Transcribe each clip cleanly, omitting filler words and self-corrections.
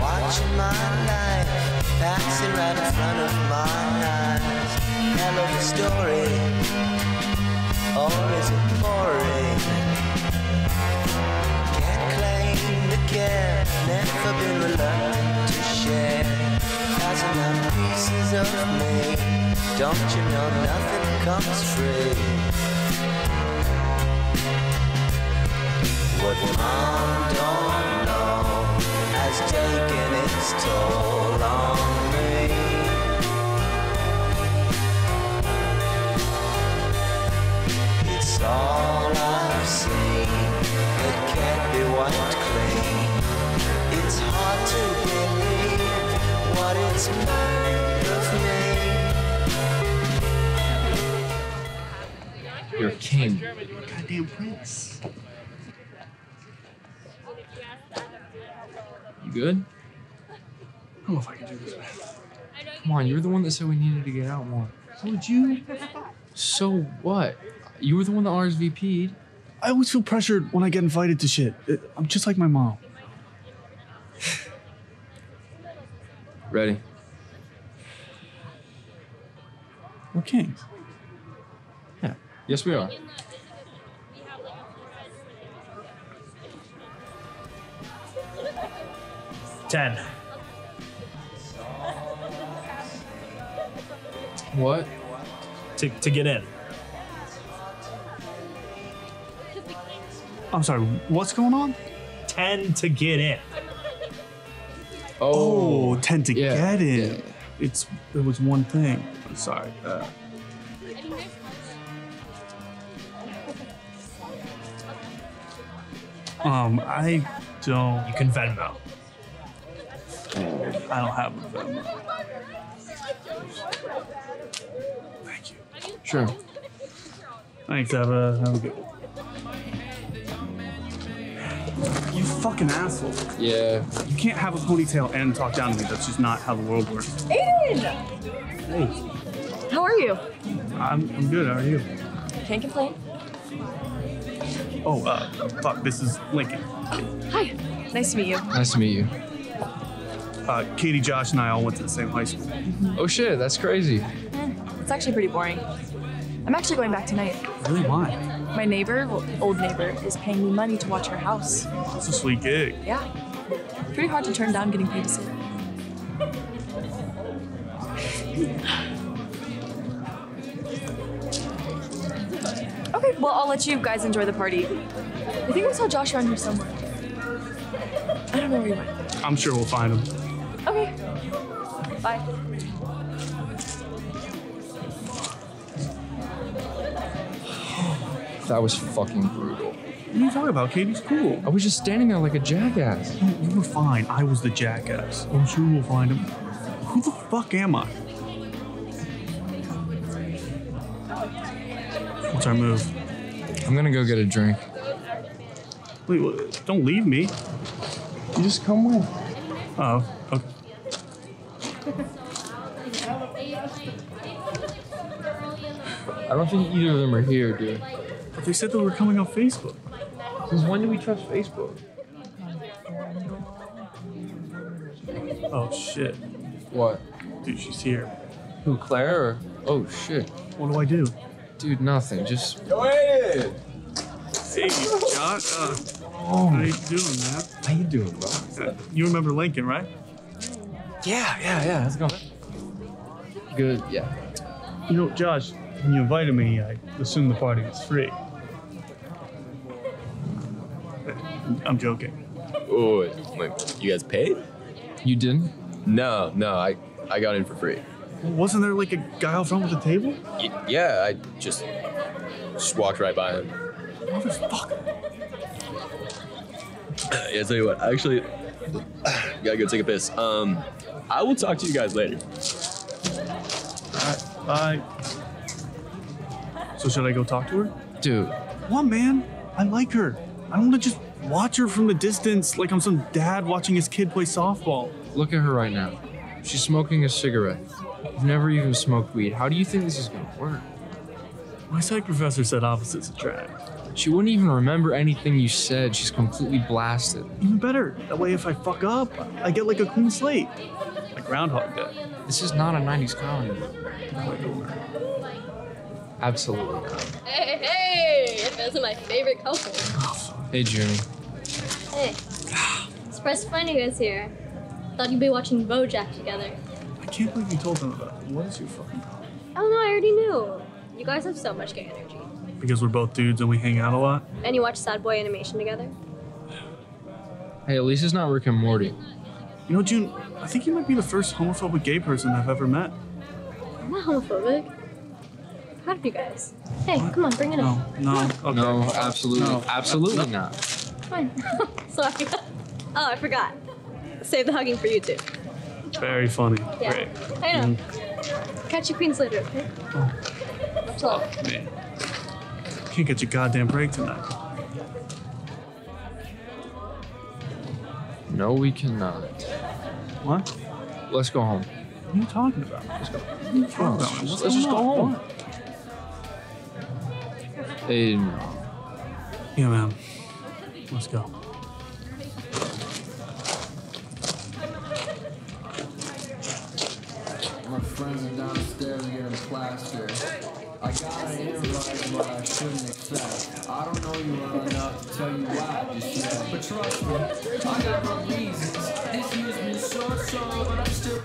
Watching my life passing right in front of my eyes. Hell of a story, or is it boring? Can't claim the care, never been reluctant to share. Thousand and pieces of me, don't you know nothing comes free? What mom don't know has taken its toll on me. It's all I've seen that can't be wiped clean. It's hard to believe what it's made of me. You're a king. Goddamn prince. You good? I don't know if I can do this, man. Come on, you're the one that said we needed to get out more. So would you? So what? You were the one that RSVP'd. I always feel pressured when I get invited to shit. I'm just like my mom. Ready? We're kings. Yeah. Yes, we are. Ten. What? To get in. I'm sorry, what's going on? 10 to get in. Oh, 10 to get in. Yeah. It was one thing. I'm sorry. I don't. You can Venmo. I don't have a Venmo. Thank you. Sure. Thanks, Eva. Have a good one. You fucking asshole. Yeah. You can't have a ponytail and talk down to me. That's just not how the world works. Aiden! Hey. How are you? I'm good. How are you? Can't complain. Oh, fuck. This is Lincoln. Oh, hi. Nice to meet you. Nice to meet you. Katie, Josh, and I all went to the same high school. Mm-hmm. Oh shit, that's crazy. It's actually pretty boring. I'm actually going back tonight. Really? Why? My neighbor, well, old neighbor, is paying me money to watch her house. That's a sweet gig. Yeah. Pretty hard to turn down getting paid to sit. Okay, well, I'll let you guys enjoy the party. I think I saw Josh around here somewhere. I don't know where he went. I'm sure we'll find him. Okay. Bye. That was fucking brutal. What are you talking about? Katie's cool. I was just standing there like a jackass. You were fine. I was the jackass. I'm sure we'll find him. Who the fuck am I? What's our move? I'm gonna go get a drink. Wait, don't leave me. You just come with. Oh, okay. I don't think either of them are here, dude. But they said that we're coming on Facebook. Since when do we trust Facebook? Oh, shit. What? Dude, she's here. Who, Claire? Or? Oh, shit. What do I do? Dude, nothing. Just. Go ahead! Hey, John. Oh. How you doing, man? How you doing, bro? You remember Lincoln, right? Yeah. How's it going? Good, yeah. You know, Josh, when you invited me, I assumed the party was free. I'm joking. Oh, wait, you guys paid? You didn't? No, I got in for free. Wasn't there like a guy out front with the table? Yeah, I just walked right by him. Motherfucker. Yeah, tell you what, actually, gotta go take a piss. I will talk to you guys later. Bye. So should I go talk to her? Dude. What, man? I like her. I don't want to just watch her from the distance like I'm some dad watching his kid play softball. Look at her right now. She's smoking a cigarette. I've never even smoked weed. How do you think this is going to work? My psych professor said opposites attract. She wouldn't even remember anything you said. She's completely blasted. Even better. That way, if I fuck up, I get like a clean slate. Like Groundhog Day. This is not a 90s comedy. Absolutely not. Hey, hey! Those are my favorite couple. Hey, Jimmy. Hey. Surprised to find you guys here. Thought you'd be watching Bojack together. I can't believe you told them about it. What is your fucking problem? Oh no, I already knew. You guys have so much gay energy. Because we're both dudes and we hang out a lot? And you watch Sad Boy animation together? Hey, at least it's not Rick and Morty. You know, June, I think you might be the first homophobic gay person I've ever met. I'm not homophobic. I'm proud of you guys. Hey, what? Come on, bring it up. No, no, okay. No, absolutely, no, absolutely not. Fine. Sorry. Oh, I forgot. Save the hugging for you two. Very funny. Yeah. Great. I know. Mm-hmm. Catch your queens later, okay? Oh. Man. Can't get your goddamn break tonight. No, we cannot. What? Let's go home. What are you talking about? Let's go. Let's just go home. Hey, no. Yeah, man. Let's go. My friends are downstairs getting plastered. I got an invite, but I shouldn't accept. I don't know you well enough to tell you why I just yet. But trust me, I got my reasons. This year's been so, but I'm still... It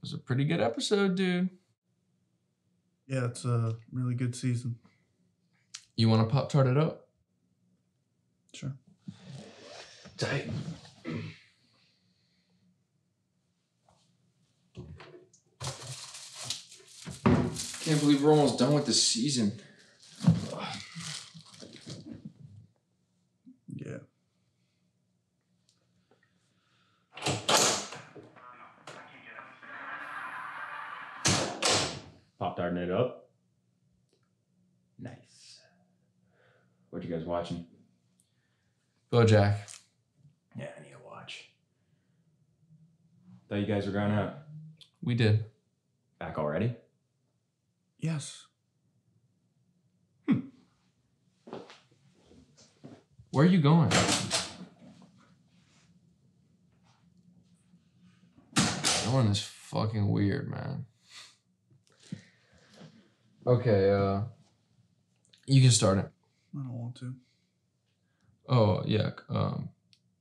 was a pretty good episode, dude. Yeah, it's a really good season. You want to Pop-Tart it up? Sure. Tight. I can't believe we're almost done with this season. Yeah. Pop-tarting it up. Nice. What you guys watching? Bojack. Yeah, I need to watch. Thought you guys were going out. We did. Back already? Yes. Where are you going? That one is fucking weird, man. Okay, you can start it. I don't want to. Oh, yeah.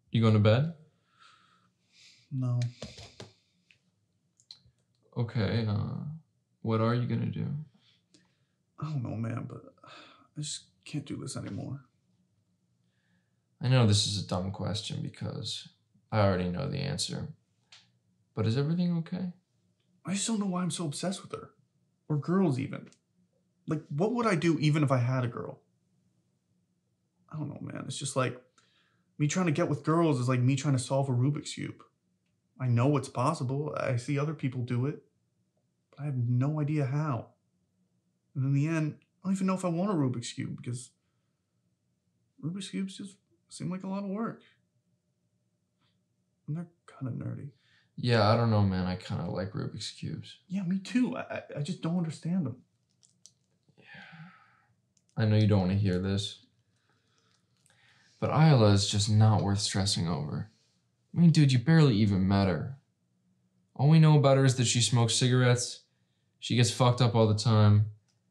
You going to bed? No. Okay, what are you gonna do? I don't know, man, but I just can't do this anymore. I know this is a dumb question because I already know the answer, but is everything okay? I just don't know why I'm so obsessed with her, or girls even. Like, what would I do even if I had a girl? I don't know, man. It's just like, me trying to get with girls is like me trying to solve a Rubik's Cube. I know it's possible. I see other people do it. I have no idea how. And in the end, I don't even know if I want a Rubik's Cube because Rubik's Cubes just seem like a lot of work. And they're kind of nerdy. Yeah, I don't know, man. I kind of like Rubik's Cubes. Yeah, me too. I just don't understand them. Yeah. I know you don't want to hear this, but Isla is just not worth stressing over. I mean, dude, you barely even met her. All we know about her is that she smokes cigarettes, she gets fucked up all the time,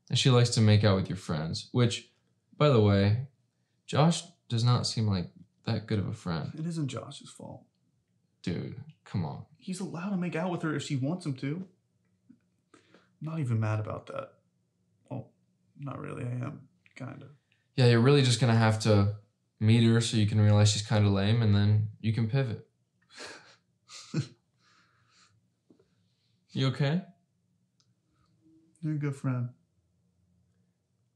and she likes to make out with your friends. Which, by the way, Josh does not seem like that good of a friend. It isn't Josh's fault. Dude, come on. He's allowed to make out with her if she wants him to. I'm not even mad about that. Well, not really, I am. Kinda. Yeah, you're really just gonna have to meet her so you can realize she's kinda lame, and then you can pivot. You okay? You're a good friend.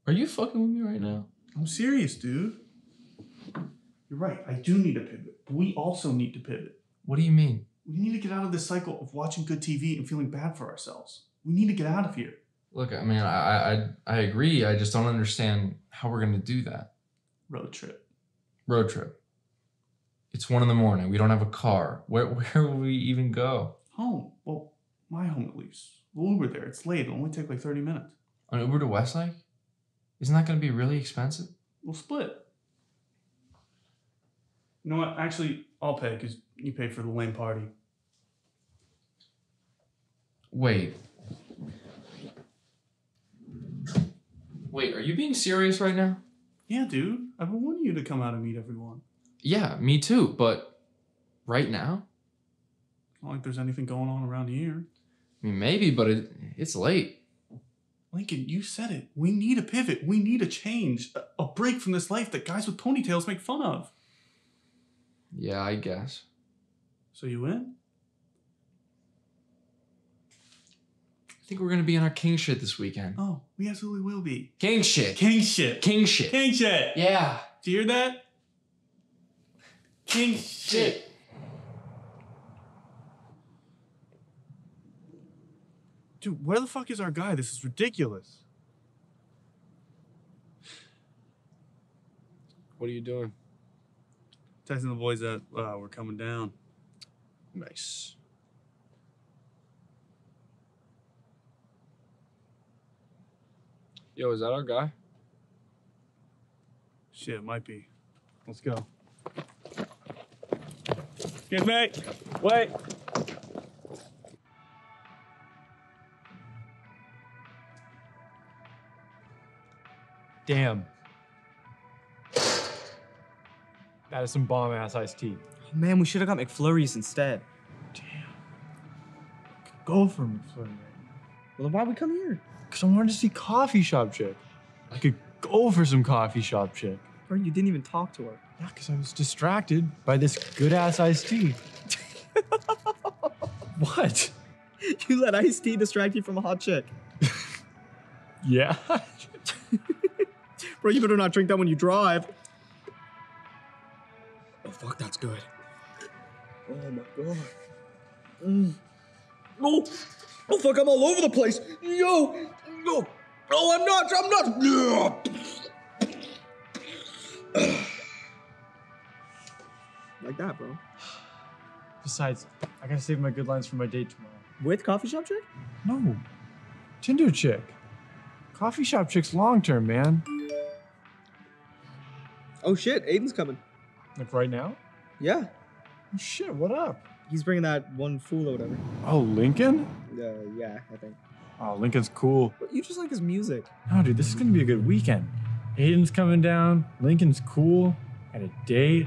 Are you fucking with me right now? I'm serious, dude. You're right. I do need to pivot. But we also need to pivot. What do you mean? We need to get out of this cycle of watching good TV and feeling bad for ourselves. We need to get out of here. Look, I mean, I agree. I just don't understand how we're going to do that. Road trip. Road trip. It's 1 a.m. We don't have a car. Where will we even go? Home. Well... my home, at least. We'll Uber there. It's late. It'll only take like 30 minutes. An Uber to Westlake? Isn't that going to be really expensive? We'll split. You know what? Actually, I'll pay because you paid for the lame party. Wait. Wait, are you being serious right now? Yeah, dude. I've been wanting you to come out and meet everyone. Yeah, me too, but right now? Not like there's anything going on around here. I mean, maybe, but it's late. Lincoln, you said it. We need a pivot. We need a change. A break from this life that guys with ponytails make fun of. Yeah, I guess. So you in? I think we're going to be on our king shit this weekend. Oh, we absolutely will be. King shit. King shit. King shit. King shit. Yeah. Do you hear that? King shit. Dude, where the fuck is our guy? This is ridiculous. What are you doing? Texting the boys that we're coming down. Nice. Yo, is that our guy? Shit, it might be. Let's go. Excuse me. Wait. Damn. That is some bomb-ass iced tea. Oh, man, we should have got McFlurries instead. Damn. Go for McFlurry right now. Well, then why'd we come here? Because I wanted to see coffee shop chick. I could go for some coffee shop chick. Or you didn't even talk to her. Yeah, because I was distracted by this good-ass iced tea. What? You let iced tea distract you from a hot chick. Yeah. Bro, you better not drink that when you drive. Oh, fuck, that's good. Oh, my God. Mm. Oh, oh, fuck, I'm all over the place. Yo, no. Oh, I'm not. Like that, bro. Besides, I gotta save my good lines for my date tomorrow. With coffee shop chick? No, Tinder chick. Coffee shop chick's long-term, man. Oh shit, Aiden's coming. Like right now? Yeah. Oh shit, what up? He's bringing that one fool or whatever. Oh, Lincoln? Yeah, I think. Oh, Lincoln's cool. But you just like his music. No, dude, this is gonna be a good weekend. Aiden's coming down, Lincoln's cool, and a date.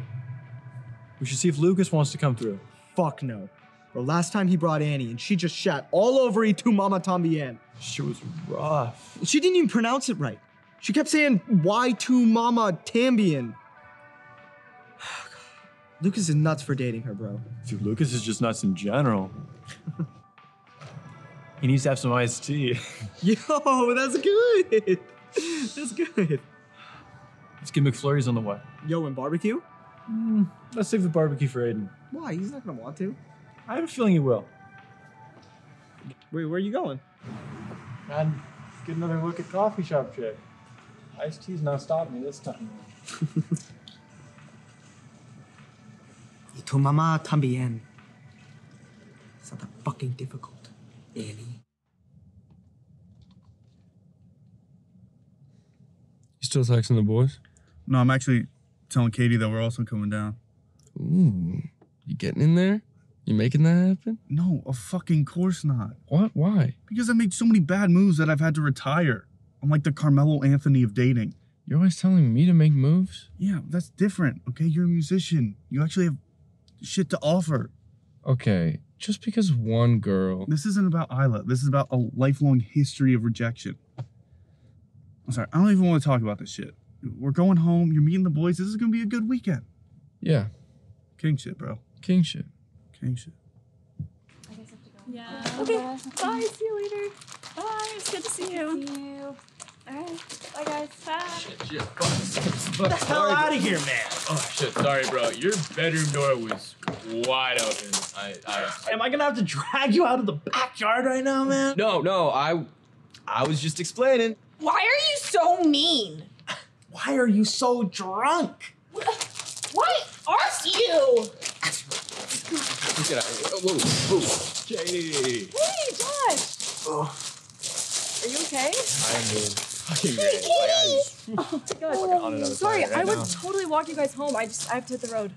We should see if Lucas wants to come through. Fuck no. Well, last time he brought Annie and she just shat all over Y Tu Mamá También. She was rough. She didn't even pronounce it right. She kept saying, Y Tu Mamá También. Oh, Lucas is nuts for dating her, bro. Dude, Lucas is just nuts in general. He needs to have some iced tea. Yo, that's good. That's good. Let's get McFlurries on the way. Yo, and barbecue? Let's save the barbecue for Aiden. Why? He's not gonna want to. I have a feeling he will. Wait, where are you going? Man, get another look at coffee shop chick. Iced tea's not stopping me this time. Y tu mamá también. It's not that fucking difficult, Annie. You still texting the boys? No, I'm actually telling Katie that we're also coming down. Ooh, you getting in there? You making that happen? No, of fucking course not. What? Why? Because I made so many bad moves that I've had to retire. I'm like the Carmelo Anthony of dating. You're always telling me to make moves? Yeah, that's different, okay? You're a musician. You actually have shit to offer. Okay, just because one girl... This isn't about Isla. This is about a lifelong history of rejection. I'm sorry, I don't even want to talk about this shit. We're going home. You're meeting the boys. This is going to be a good weekend. Yeah. King shit, bro. King shit. King shit. I guess I have to go. Yeah. Okay, bye. See you later. Bye. It's good to see you. See you. All right. Bye, guys. Bye. Shit. Fuck. Get the hell out of here, man. Oh, shit. Sorry, bro. Your bedroom door was wide open. Am I going to have to drag you out of the backyard right now, man? No. I was just explaining. Why are you so mean? Why are you so drunk? What are you? Look at that. Whoa. Jay. Hey, Josh. Oh. Are you okay? I am good. fucking great. Like, oh my god. Sorry, I would totally walk you guys home. I have to hit the road.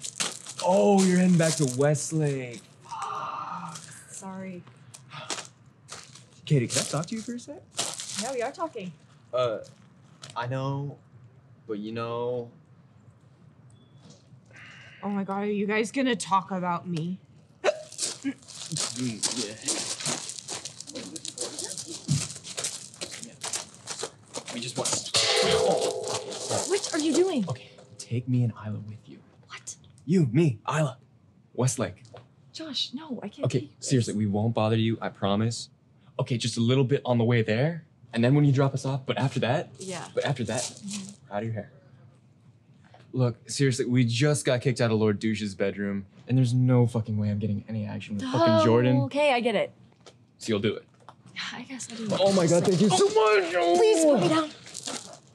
Oh, you're heading back to Westlake. Sorry. Katie, can I talk to you for a sec? Yeah, we are talking. I know, but you know. Oh my god, are you guys gonna talk about me? Yeah. We just want. What are you doing? Okay, take me and Isla with you. What? You, me, Isla, Westlake. Josh, no, I can't. Okay, seriously, we won't bother you. I promise. Okay, just a little bit on the way there, and then when you drop us off. But after that, out of your hair. Look, seriously, we just got kicked out of Lord Douche's bedroom, and there's no fucking way I'm getting any action with fucking Jordan. Okay, I get it. So you'll do it. I guess I'll do it. Oh my god, thank you so much. Please put me down.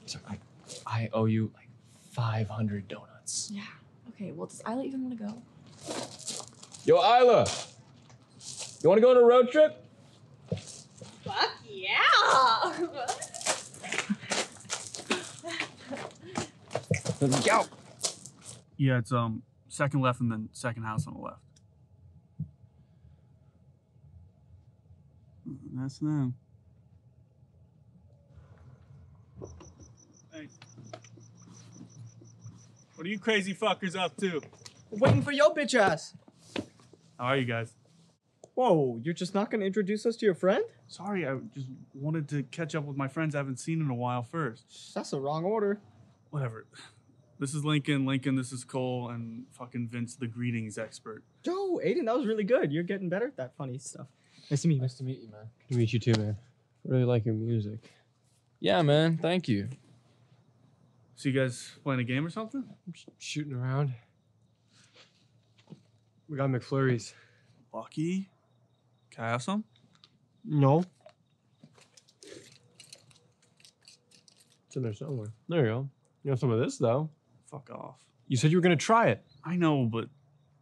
Sorry, I owe you like 500 donuts. Yeah. Okay. Well, does Isla even want to go? Yo, Isla, you want to go on a road trip? Fuck yeah! Let's go. Yeah, it's second left and then second house on the left. That's them. Thanks. What are you crazy fuckers up to? Waiting for your bitch ass. How are you guys? Whoa, you're just not gonna introduce us to your friend? Sorry, I just wanted to catch up with my friends I haven't seen in a while first. That's the wrong order. Whatever. This is Lincoln, this is Cole, and fucking Vince, the greetings expert. Yo, Aiden, that was really good. You're getting better at that funny stuff. Nice to meet you. Nice to meet you, man. Good to meet you too, man. Really like your music. Yeah, man, thank you. So you guys playing a game or something? I'm shooting around. We got McFlurries. Lucky. Can I have some? No. It's in there somewhere. There you go. You have some of this, though. Fuck off. You said you were going to try it. I know, but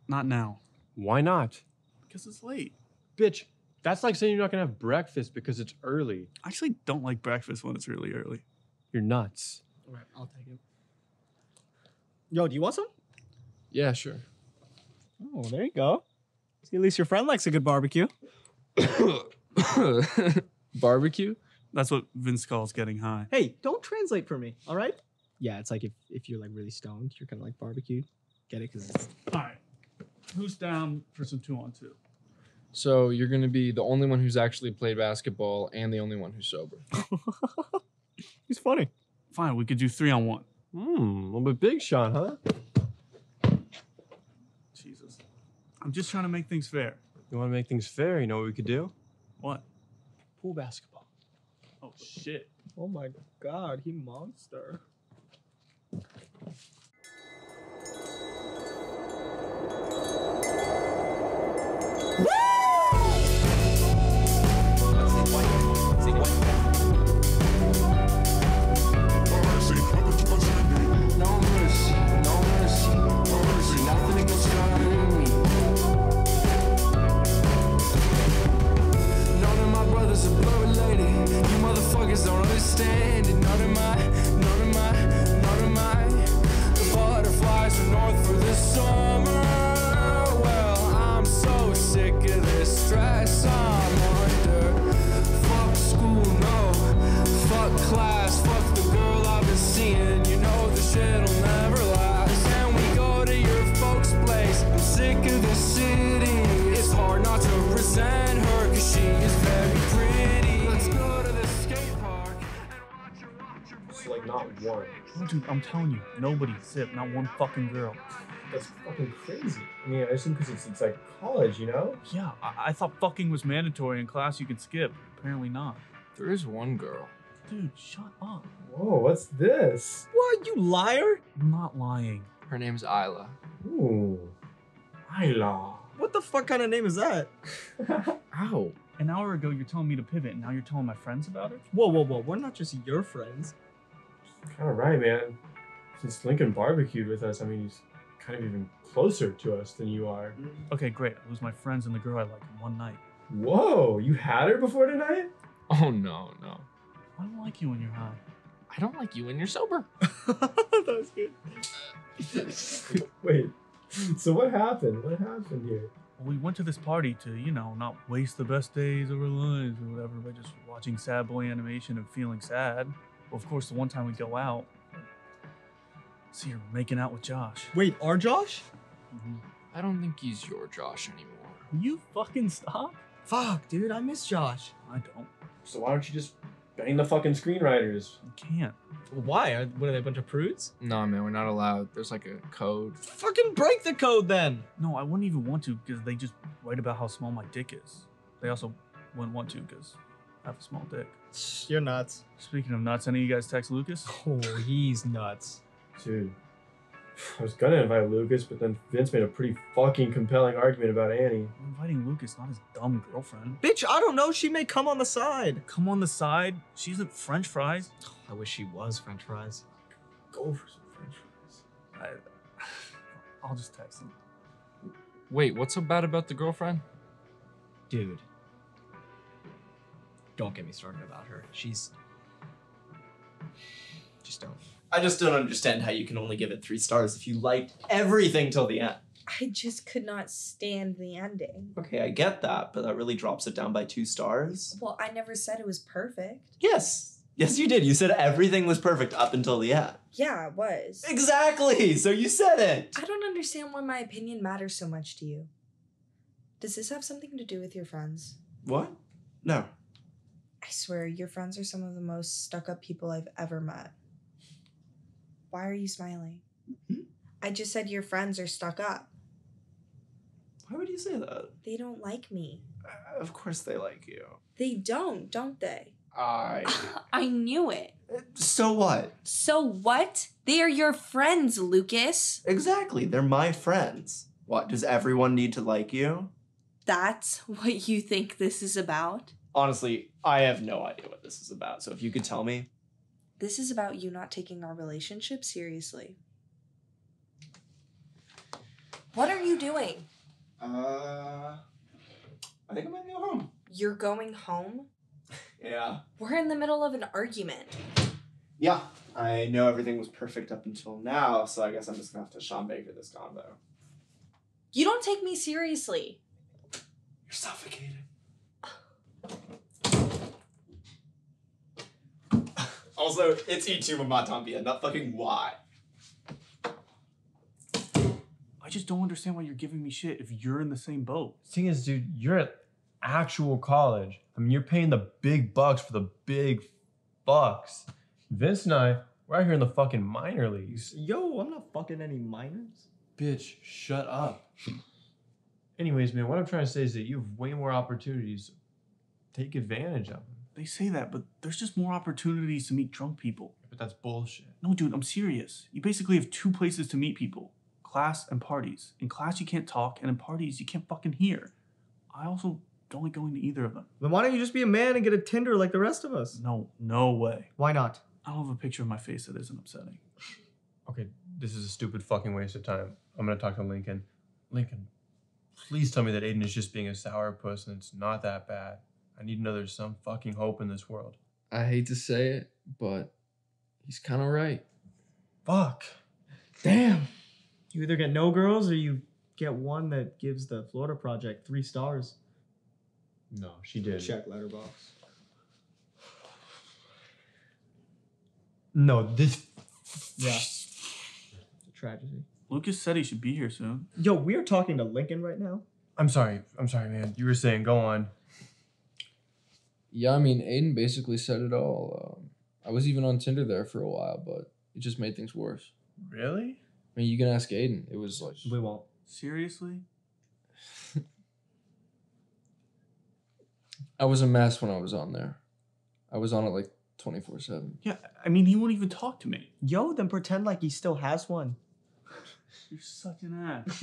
not now. Why not? Because it's late. Bitch, that's like saying you're not going to have breakfast because it's early. I actually don't like breakfast when it's really early. You're nuts. All right, I'll take it. Yo, do you want some? Yeah, sure. Oh, there you go. See, at least your friend likes a good barbecue. Barbecue? That's what Vince calls getting high. Hey, don't translate for me, all right? Yeah, it's like if you're like really stoned, you're kind of like barbecued. Get it? Because it's... All right. Who's down for some 2-on-2? So you're going to be the only one who's actually played basketball and the only one who's sober. He's funny. Fine, we could do 3-on-1. Hmm, a little bit big shot, huh? Jesus. I'm just trying to make things fair. You want to make things fair? You know what we could do? What? Pool basketball. Oh, shit. Oh, my God. He monster. Don't understand it, none of mine. The butterflies are north for the summer. Well, I'm so sick of this stress, I'm under. Fuck school, no. Fuck class, fuck the girl I've been seeing. You know the shit'll never last. And we go to your folks' place. I'm sick of this city. It's hard not to resent her, cause she is very pretty. Let's go to the skate. Like, not one. Oh, dude, I'm telling you, nobody, zip, not one fucking girl. That's fucking crazy. I mean, I assume because it's like college, you know? Yeah, I thought fucking was mandatory in class you could skip. Apparently not. There is one girl. Dude, shut up. Whoa, what's this? What, you liar? I'm not lying. Her name's Isla. Ooh, Isla. What the fuck kind of name is that? Ow. An hour ago, you're telling me to pivot, and now you're telling my friends about it? Whoa, we're not just your friends. Kind of right, man. Since Lincoln barbecued with us, I mean, he's kind of even closer to us than you are. Okay, great. It was my friends and the girl I liked in one night. Whoa, you had her before tonight? Oh, no. I don't like you when you're high. I don't like you when you're sober. That was good. Wait, so what happened? What happened here? We went to this party to, you know, not waste the best days of our lives or whatever by just watching sad boy animation and feeling sad. Well, of course, the one time we go out, see her making out with Josh. Wait, our Josh? Mm-hmm. I don't think he's your Josh anymore. Will you fucking stop? Fuck, dude, I miss Josh. I don't. So why don't you just bang the fucking screenwriters? You can't. Why? What are they, a bunch of prudes? No, man, we're not allowed. There's like a code. Fucking break the code then! No, I wouldn't even want to because they just write about how small my dick is. They also wouldn't want to because I have a small dick. You're nuts. Speaking of nuts, any of you guys text Lucas? Oh, he's nuts. Dude, I was gonna invite Lucas, but then Vince made a pretty fucking compelling argument about Annie. I'm inviting Lucas, not his dumb girlfriend. Bitch, I don't know. She may come on the side. Come on the side? She isn't French fries. Oh, I wish she was French fries. Go for some French fries. I'll just text him. Wait, what's so bad about the girlfriend? Dude, don't get me started about her. She's... just don't. I just don't understand how you can only give it 3 stars if you liked everything till the end. I just could not stand the ending. Okay, I get that, but that really drops it down by 2 stars. Well, I never said it was perfect. Yes. Yes, you did. You said everything was perfect up until the end. Yeah, it was. Exactly. So you said it. I don't understand why my opinion matters so much to you. Does this have something to do with your friends? What? No. I swear, your friends are some of the most stuck-up people I've ever met. Why are you smiling? Mm-hmm. I just said your friends are stuck up. Why would you say that? They don't like me. Of course they like you. They don't they? I knew it. So what? So what? They are your friends, Lucas. Exactly. They're my friends. What, does everyone need to like you? That's what you think this is about? Honestly, I have no idea what this is about, so if you could tell me. This is about you not taking our relationship seriously. What are you doing? I think I'm gonna go home. You're going home? Yeah. We're in the middle of an argument. Yeah, I know everything was perfect up until now, so I guess I'm just gonna have to Sean Baker this combo. You don't take me seriously. You're suffocating. Also, it's Y Tu Mamá También, not fucking why. I just don't understand why you're giving me shit if you're in the same boat. Thing is, dude, you're at actual college. I mean, you're paying the big bucks for the big bucks. Vince and I, we're out here in the fucking minor leagues. Yo, I'm not fucking any minors. Bitch, shut up. Anyways, man, what I'm trying to say is that you have way more opportunities. Take advantage of them. They say that, but there's just more opportunities to meet drunk people. But that's bullshit. No, dude, I'm serious. You basically have 2 places to meet people. Class and parties. In class, you can't talk, and in parties, you can't fucking hear. I also don't like going to either of them. Then why don't you just be a man and get a Tinder like the rest of us? No, no way. Why not? I don't have a picture of my face that isn't upsetting. Okay, this is a stupid fucking waste of time. I'm gonna talk to Lincoln. Lincoln, please tell me that Aiden is just being a sourpuss and it's not that bad. I need to know there's some fucking hope in this world. I hate to say it, but he's kind of right. Fuck. Damn. You either get no girls or you get one that gives the Florida Project 3 stars. No, she did. Check Letterboxd. No, this... yeah. It's a tragedy. Lucas said he should be here soon. Yo, we are talking to Lincoln right now. I'm sorry, man. You were saying, go on. Yeah, I mean, Aiden basically said it all. I was even on Tinder there for a while, but it just made things worse. Really? I mean, you can ask Aiden. It was like... we won't. Seriously? I was a mess when I was on there. I was on it like 24/7. Yeah, I mean, he won't even talk to me. Yo, then pretend like he still has one. You're such an ass.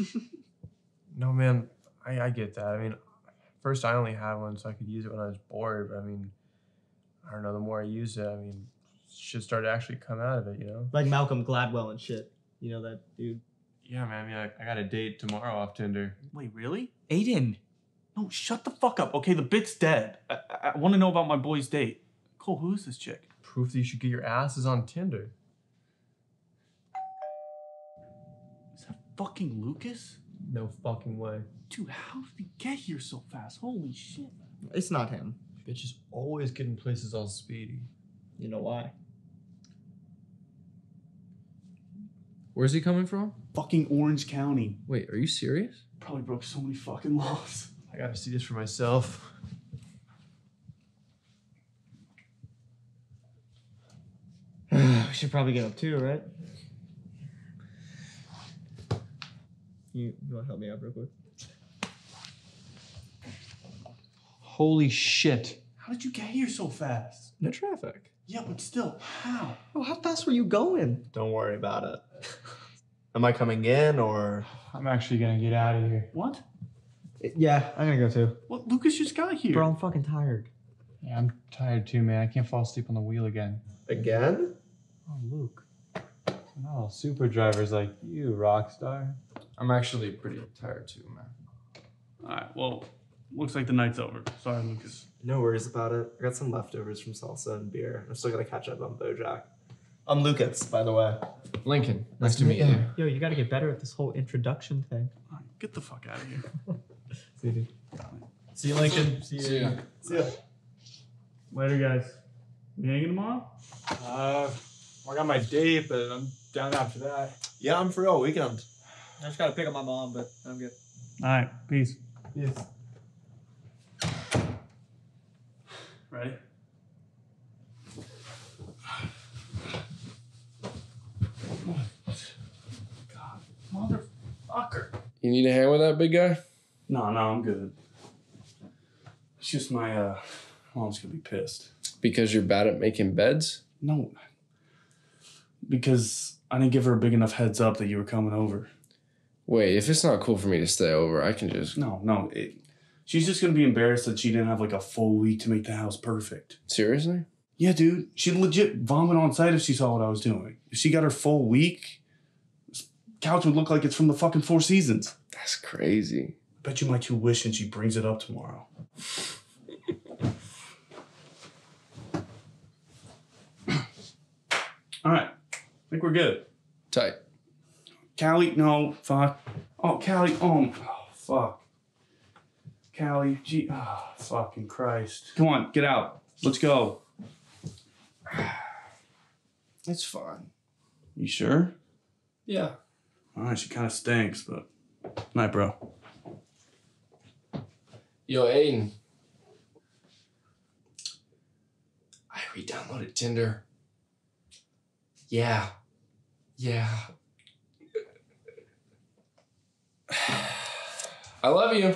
No, man, I get that. I mean... first, I only had one, so I could use it when I was bored, but I mean, I don't know, the more I used it, I mean, shit started to actually come out of it, you know? Like Malcolm Gladwell and shit. You know that dude? Yeah, man, I mean, I got a date tomorrow off Tinder. Wait, really? Aiden! No, shut the fuck up, okay? The bit's dead. I want to know about my boy's date. Cole, who is this chick? proof that you should get your asses on Tinder. Is that fucking Lucas? No fucking way. Dude, how did he get here so fast? Holy shit. It's not him. Bitches always get in places all speedy. You know why? Where's he coming from? Fucking Orange County. Wait, are you serious? Probably broke so many fucking laws. I gotta see this for myself. We should probably get up too, right? You wanna help me out real quick? Holy shit. How did you get here so fast? No traffic. Yeah, but still, how? Oh, how fast were you going? Don't worry about it. Am I coming in or? I'm actually gonna get out of here. What? Yeah, I'm gonna go too. What? Lucas just got here. Bro, I'm fucking tired. Yeah, I'm tired too, man. I can't fall asleep on the wheel again. Again? Oh, Luke. Not all super drivers like you, rockstar. I'm actually pretty tired too, man. All right, well. Looks like the night's over. Sorry, Lucas. No worries about it. I got some leftovers from salsa and beer. I'm still gonna catch up on Bojack. I'm Lucas, by the way. Lincoln, nice to meet you. Yo, you gotta get better at this whole introduction thing. All right, get the fuck out of here. See you, dude. See you, Lincoln. See ya. Later, guys. You hanging tomorrow? I got my date, but I'm down after that. Yeah, I'm free all weekend. I just gotta pick up my mom, but I'm good. All right, peace. Peace. Ready? God, motherfucker. You need a hand with that big guy? No, I'm good. It's just my mom's gonna be pissed. Because you're bad at making beds? No. Because I didn't give her a big enough heads up that you were coming over. Wait, if it's not cool for me to stay over, I can just... No. She's just going to be embarrassed that she didn't have like a full week to make the house perfect. Seriously? Yeah, dude. She'd legit vomit on sight if she saw what I was doing. If she got her full week, this couch would look like it's from the fucking Four Seasons. That's crazy. I bet you my tuition she brings it up tomorrow. All right. I think we're good. Tight. Callie, no. Fuck. Oh, Callie. Oh, fuck. Callie, gee, oh, fucking Christ. Come on, get out. Let's go. It's fine. You sure? Yeah. All right, she kind of stinks, but... Night, bro. Yo, Aiden. I re-downloaded Tinder. Yeah. I love you.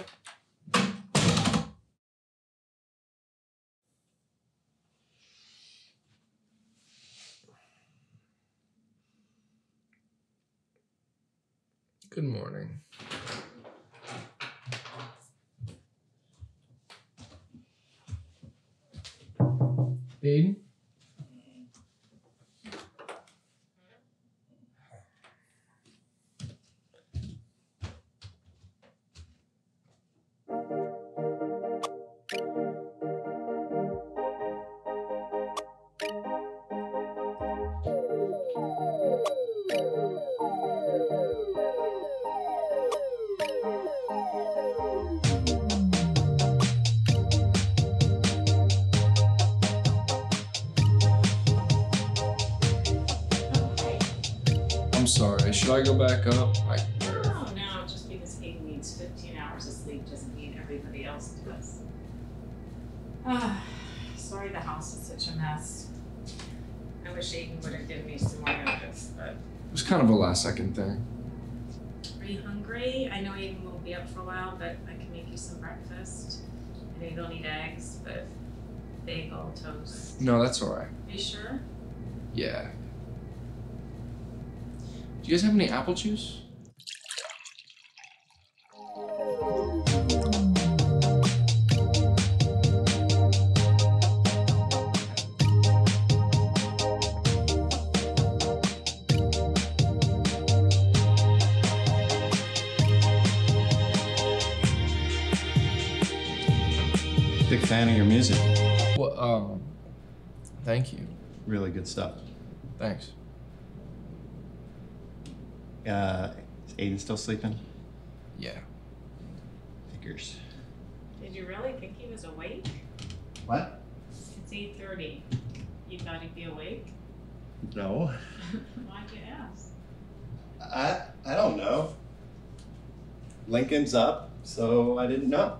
Good morning. Aiden? Should I go back up? No, just because Aiden needs 15 hours of sleep doesn't mean everybody else does. Sorry the house is such a mess. I wish Aiden would have given me some more notice, but... It was kind of a last second thing. Are you hungry? I know Aiden won't be up for a while, but I can make you some breakfast. I know you don't eat eggs, but bagel, toast. No, that's all right. Are you sure? Yeah. Do you guys have any apple juice? Big fan of your music. Well, thank you. really good stuff. Thanks. Is Aiden still sleeping? Yeah. Figures. Did you really think he was awake? What? It's 8:30. You thought he'd be awake? No. Why'd you ask? I don't know. Lincoln's up, so I didn't know.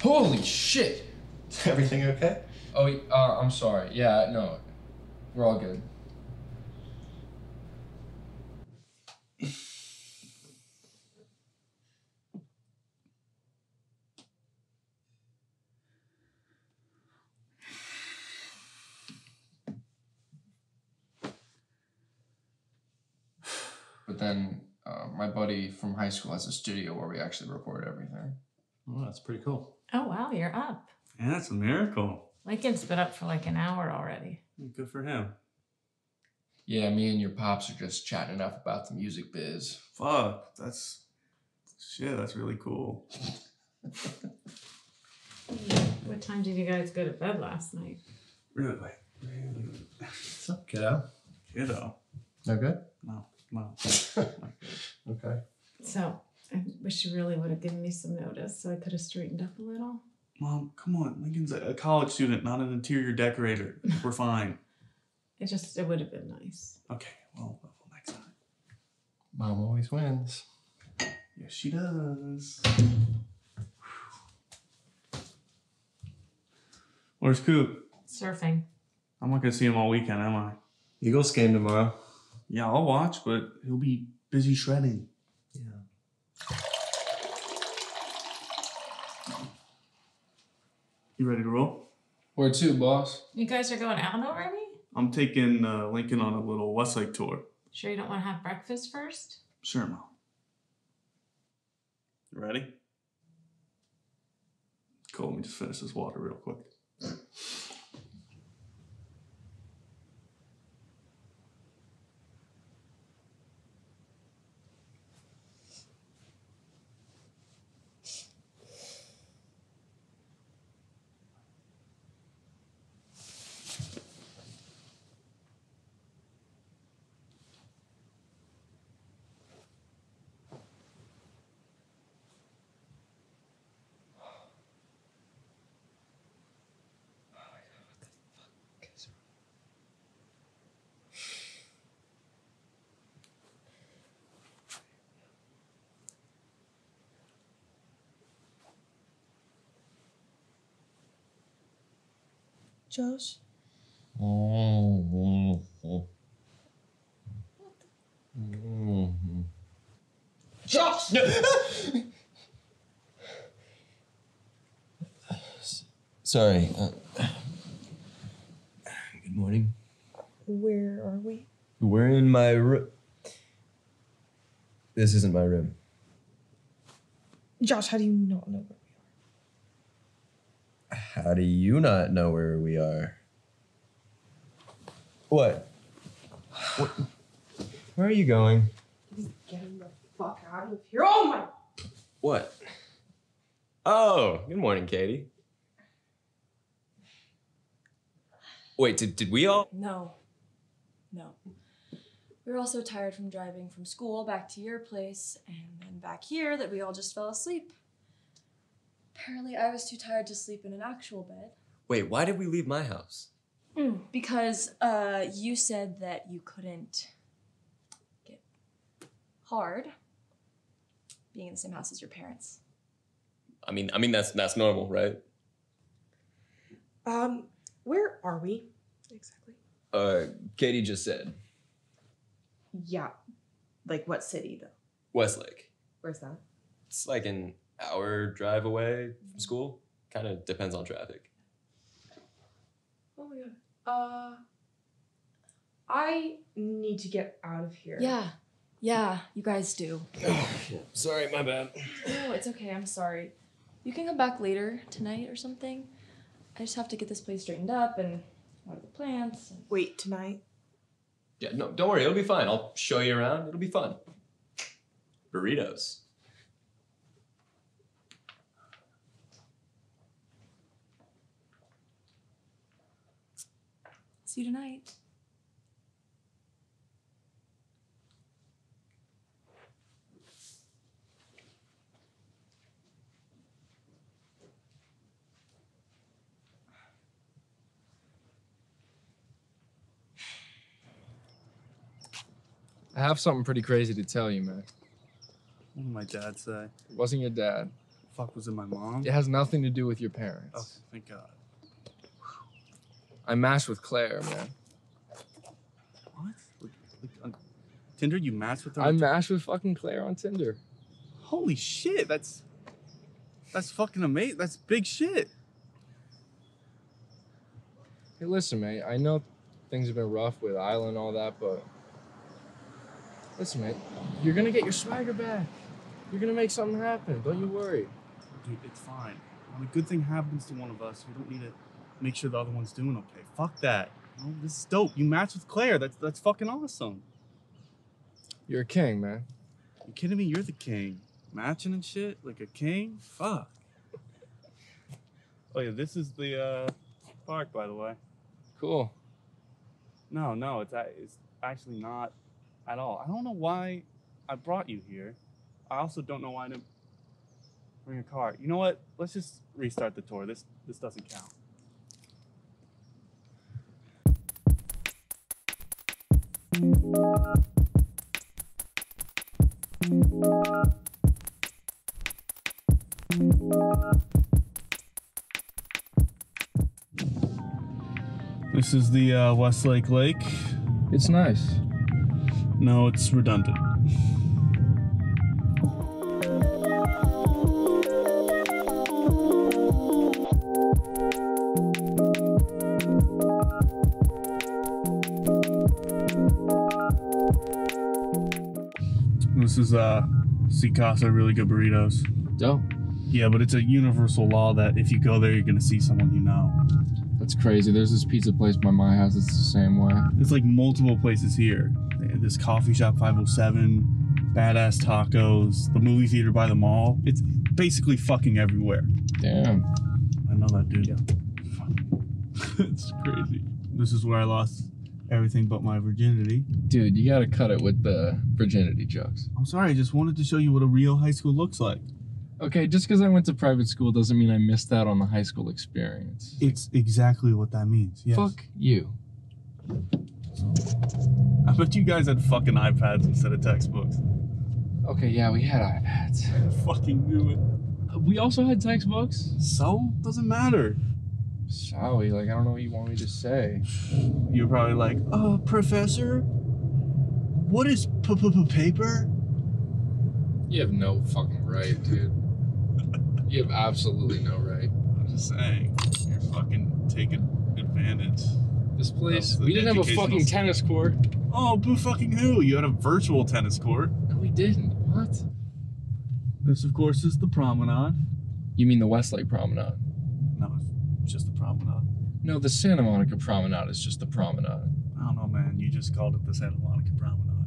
Holy shit! Is everything okay? Oh, I'm sorry. Yeah, no. We're all good. But then my buddy from high school has a studio where we actually record everything. Oh, that's pretty cool. Oh, wow, you're up. Yeah, that's a miracle. Lincoln's been up for like an hour already. Good for him. Yeah, me and your pops are just chatting enough about the music biz. Fuck, that's... Shit, that's really cool. What time did you guys go to bed last night? Really late. What's up, kiddo? Kiddo. No good? No. Wow. Okay. So, I wish you really would have given me some notice so I could have straightened up a little. Mom, come on. Lincoln's a college student, not an interior decorator. We're fine. It would have been nice. Okay, well, next time. Mom always wins. Yes, she does. Where's Coop? Surfing. I'm not going to see him all weekend, am I? Eagles game tomorrow. Yeah, I'll watch, but he'll be busy shredding. Yeah. You ready to roll? Where to, boss? You guys are going out already? I'm taking Lincoln on a little Westlake tour. Sure you don't want to have breakfast first? Sure, Mom. You ready? Cool, let me just finish this water real quick. Josh? Josh! No. Sorry. Good morning. Where are we? We're in my room. This isn't my room. Josh, how do you not know where? How do you not know where we are? What? Where are you going? He's getting the fuck out of here. Oh my! What? Oh, good morning, Katie. Wait, did we all? No. We were all so tired from driving from school back to your place and then back here that we all just fell asleep. Apparently, I was too tired to sleep in an actual bed. Wait, why did we leave my house? Because you said that you couldn't get hard being in the same house as your parents. I mean that's normal, right? Where are we exactly? Katie just said. Yeah, like what city though? Westlake. Where's that? It's like in. Hour drive away from school. Kind of depends on traffic. Oh my god. I need to get out of here. Yeah, you guys do. Oh, sorry, my bad. No, it's okay, I'm sorry. You can come back later tonight or something. I just have to get this place straightened up and water the plants. And... Wait, tonight? Yeah, no, don't worry, it'll be fine. I'll show you around, it'll be fun. Burritos. See you tonight. I have something pretty crazy to tell you, man. What did my dad say? It wasn't your dad. The fuck, was it my mom? It has nothing to do with your parents. Oh, thank God. I matched with Claire, man. What? Like on Tinder, you matched with her? I matched with fucking Claire on Tinder. Holy shit, that's fucking amazing. That's big shit. Hey, listen, mate. I know things have been rough with Isla and all that, but listen, man, you're gonna get your swagger back. You're gonna make something happen. Don't you worry. Dude, it's fine. When a good thing happens to one of us, we don't need to make sure the other one's doing okay. Fuck that. You know, this is dope. You matched with Claire. That's fucking awesome. You're a king, man. You kidding me? You're the king. Matching and shit like a king? Fuck. Oh yeah, this is the park, by the way. Cool. No, it's actually not at all. I don't know why I brought you here. I also don't know why I didn't bring a car. You know what? Let's just restart the tour. This doesn't count. This is the Westlake Lake. It's nice. No, it's redundant. This is Si Casa, really good burritos. Dope. Yeah, but it's a universal law that if you go there, you're gonna see someone you know. That's crazy. There's this pizza place by my house. It's the same way. It's like multiple places here. This coffee shop, 507, Badass Tacos, the movie theater by the mall. It's basically fucking everywhere. Damn. I know that dude. Yeah. It's crazy. This is where I lost everything but my virginity. Dude, you gotta cut it with the virginity jokes. I'm sorry, I just wanted to show you what a real high school looks like. Okay, just because I went to private school doesn't mean I missed out on the high school experience. It's exactly what that means, yes. Fuck you. I bet you guys had fucking iPads instead of textbooks. Okay, yeah, we had iPads. I fucking knew it. We also had textbooks. So? Doesn't matter. Sorry, like, I don't know what you want me to say. You're probably like, professor, what is paper? You have no fucking right, dude. You have absolutely no right. I'm just saying, you're fucking taking advantage. This place, we didn't have a fucking tennis court. Oh, boo fucking who? You had a virtual tennis court. No, we didn't. What? This, of course, is the promenade. You mean the Westlake Promenade? No, it's just the promenade. No, the Santa Monica Promenade is just the promenade. I don't know, man. You just called it the Santa Monica Promenade.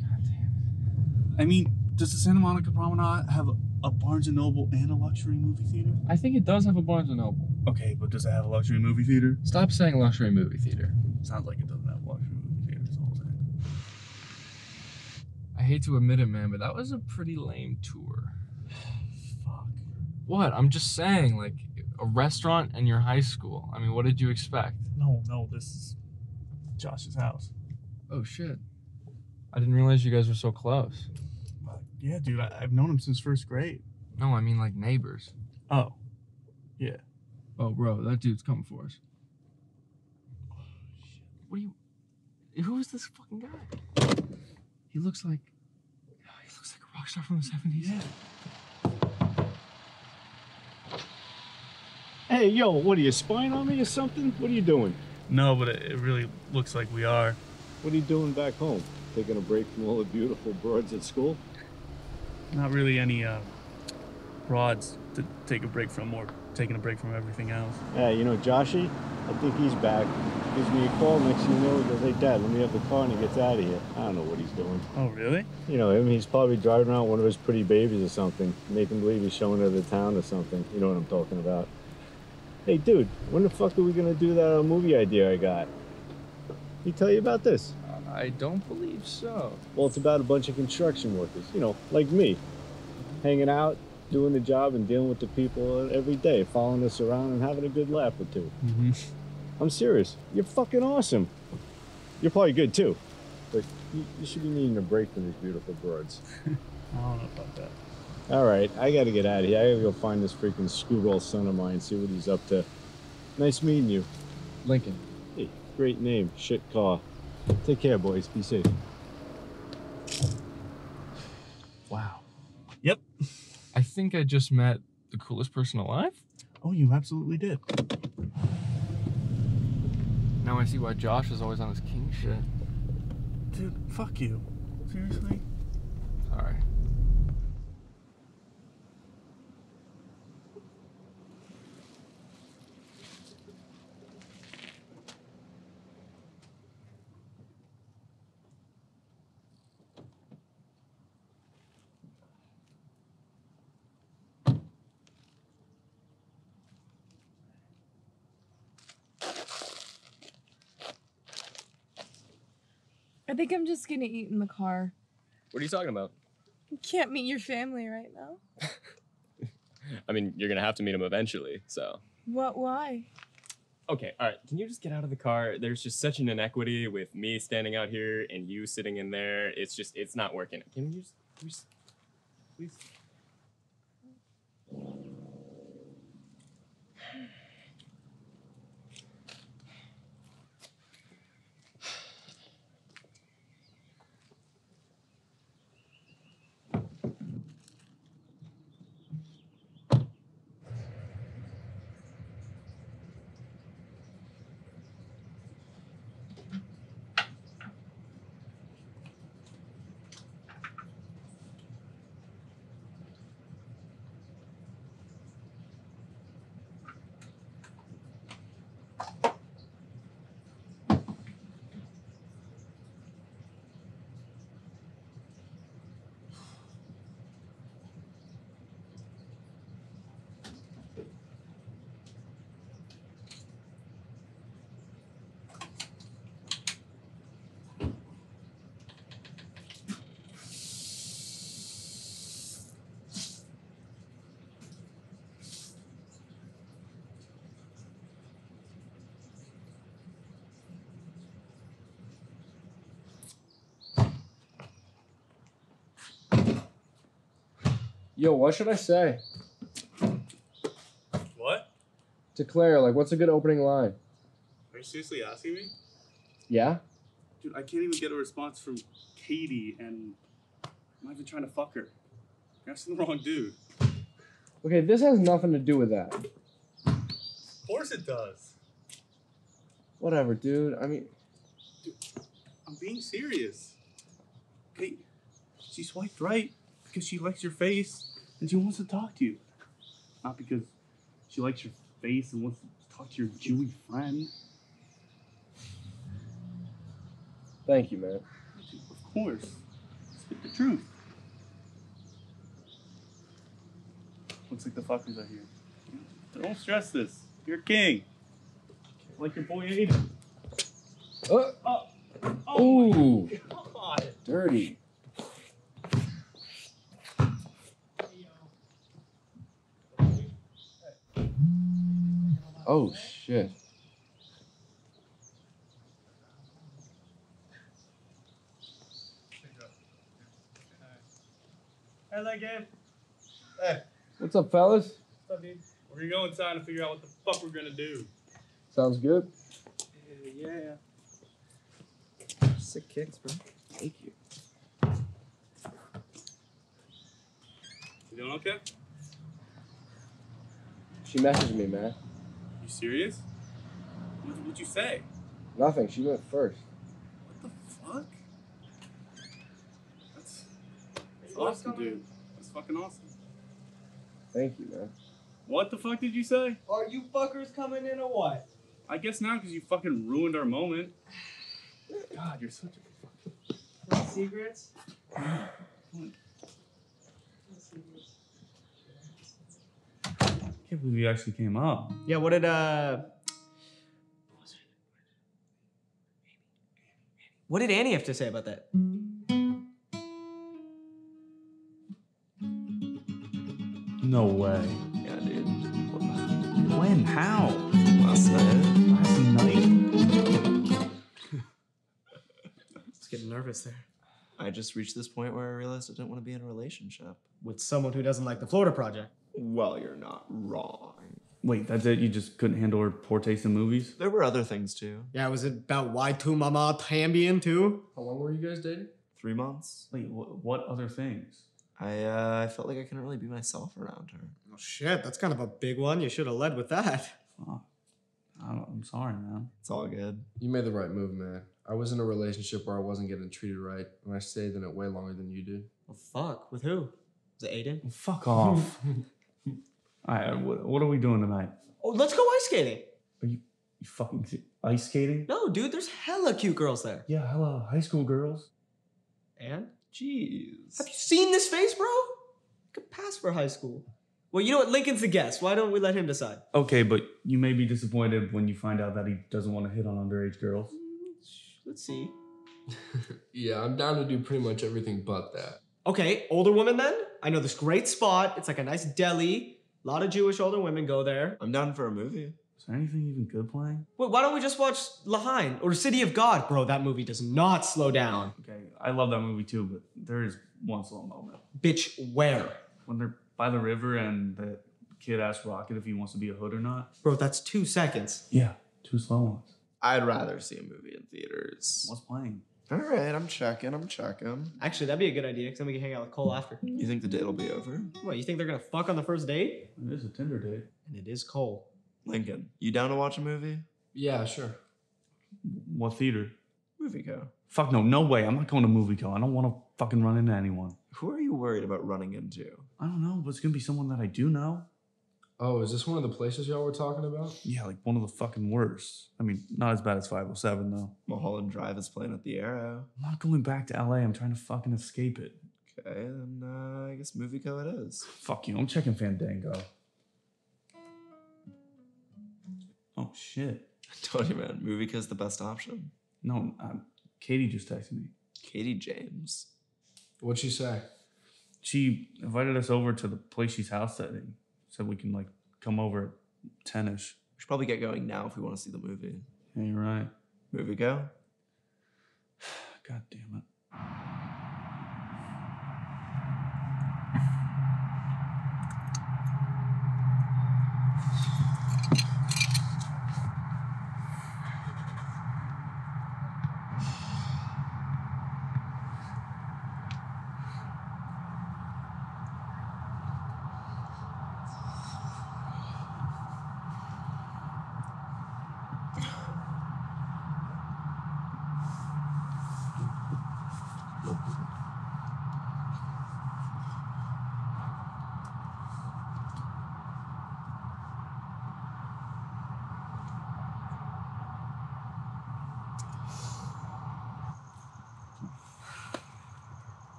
God damn it. I mean, does the Santa Monica Promenade have a Barnes & Noble and a luxury movie theater? I think it does have a Barnes & Noble. Okay, but does it have a luxury movie theater? Stop saying luxury movie theater. Sounds like it doesn't have a luxury movie theater, that's all I'm saying. I hate to admit it, man, but that was a pretty lame tour. Fuck. What? I'm just saying, like, a restaurant in your high school. I mean, what did you expect? No, this is Josh's house. Oh, shit. I didn't realize you guys were so close. Yeah, dude, I've known him since first grade. No, I mean, like, neighbors. Oh. Yeah. Oh, bro, that dude's coming for us. Oh, shit. Who is this fucking guy? He looks like a rock star from the 70s. Yeah. Hey, yo, what are you, spying on me or something? What are you doing? No, but it really looks like we are. What are you doing back home? Taking a break from all the beautiful broads at school? Not really any broads to take a break from, or taking a break from everything else. Yeah, you know, Joshy, I think he's back. Gives me a call, next thing you know, he goes, hey, Dad, let me have the car, and he gets out of here. I don't know what he's doing. Oh, really? You know, I mean, he's probably driving around one of his pretty babies or something, making believe he's showing her the town or something. You know what I'm talking about. Hey, dude, when the fuck are we going to do that movie idea I got? Did he tell you about this? I don't believe so. Well, it's about a bunch of construction workers, you know, like me, hanging out, doing the job and dealing with the people every day, following us around and having a good laugh or two. Mm-hmm. I'm serious. You're fucking awesome. You're probably good, too. But you should be needing a break from these beautiful birds. I don't know about that. All right, I got to get out of here. I got to go find this freaking screwball son of mine, see what he's up to. Nice meeting you. Lincoln. Hey, great name. Shit car. Take care, boys. Be safe. Wow. Yep. I think I just met the coolest person alive. Oh, you absolutely did. Now I see why Josh is always on his king shit. Dude, fuck you. Seriously? Sorry. I think I'm just gonna eat in the car. What are you talking about? You can't meet your family right now. I mean, you're gonna have to meet them eventually, so. What, why? Okay, all right, can you just get out of the car? There's just such an inequity with me standing out here and you sitting in there. It's just, it's not working. Can you just please? Yo, what should I say? What? To Claire, like, what's a good opening line? Are you seriously asking me? Yeah. Dude, I can't even get a response from Katie, and I'm not even trying to fuck her. You're asking the wrong dude. Okay, this has nothing to do with that. Of course it does. Whatever, dude. I mean... Dude, I'm being serious. Okay, she swiped right because she likes your face. And she wants to talk to you. Not because she likes your face and wants to talk to your Jewy friend. Thank you, man. Of course. Speak the truth. Looks like the fuckers are here. Don't stress this. You're king. Like your boy Aiden. Oh, my God. Dirty. Oh, shit. Hello, Gabe. Hey. What's up, fellas? What's up, dude? We're gonna go inside and figure out what the fuck we're gonna do. Sounds good. Yeah. Sick kicks, bro. Thank you. You doing okay? She messaged me, man. You serious? What'd you say? Nothing. She went first. What the fuck? That's awesome, dude. That's fucking awesome. Thank you, man. What the fuck did you say? Are you fuckers coming in or what? I guess not, because you fucking ruined our moment. God, you're such a fucking... Secrets? can't believe you actually came up. Yeah, what did what did Annie have to say about that? No way. Yeah, dude. When? How? Last night. Last night? Just getting nervous there. I just reached this point where I realized I didn't want to be in a relationship. With someone who doesn't like the Florida Project. Well, you're not wrong. Wait, that's it? You just couldn't handle her poor taste in movies? There were other things, too. Yeah, was it about Y Tu Mamá También, too? How long were you guys dating? 3 months. Wait, what other things? I felt like I couldn't really be myself around her. Oh, shit, that's kind of a big one. You should have led with that. Oh, I'm sorry, man. It's all good. You made the right move, man. I was in a relationship where I wasn't getting treated right, and I stayed in it way longer than you did. Well, fuck. With who? Was it Aiden? Well, fuck off. All right, what are we doing tonight? Oh, let's go ice skating. Are you fucking ice skating? No, dude, there's hella cute girls there. Yeah, hella high school girls. And? Jeez. Have you seen this face, bro? You could pass for high school. Well, you know what? Lincoln's the guest. Why don't we let him decide? Okay, but you may be disappointed when you find out that he doesn't want to hit on underage girls. Let's see. Yeah, I'm down to do pretty much everything but that. Okay, older woman then? I know this great spot. It's like a nice deli. A lot of Jewish older women go there. I'm down for a movie. Is there anything even good playing? Wait, why don't we just watch La Haine or City of God? Bro, that movie does not slow down. Okay, I love that movie too, but there is one slow moment. Bitch, where? When they're by the river and the kid asks Rocket if he wants to be a hood or not. Bro, that's 2 seconds. Yeah, 2 slow ones. I'd rather see a movie in theaters. What's playing? All right, I'm checking. Actually, that'd be a good idea, because then we can hang out with Cole after. You think the date'll be over? What, you think they're gonna fuck on the first date? It is a Tinder date. And it is Cole. Lincoln, you down to watch a movie? Yeah, sure. What theater? MovieGo. Fuck no, no way. I'm not going to MovieGo. I don't want to fucking run into anyone. Who are you worried about running into? I don't know, but it's going to be someone that I do know. Oh, is this one of the places y'all were talking about? Yeah, like one of the fucking worst. I mean, not as bad as 507, though. Mulholland Drive is playing at the Arrow. I'm not going back to LA. I'm trying to fucking escape it. Okay, then I guess MovieGo it is. Fuck you. I'm checking Fandango. Oh, shit. I told you, man. MovieGo's the best option. No, Katie just texted me. Katie James. What'd she say? She invited us over to the place she's house sitting. Said we can, like, come over at 10-ish. We should probably get going now if we want to see the movie. Yeah, you're right. MovieGo? God damn it.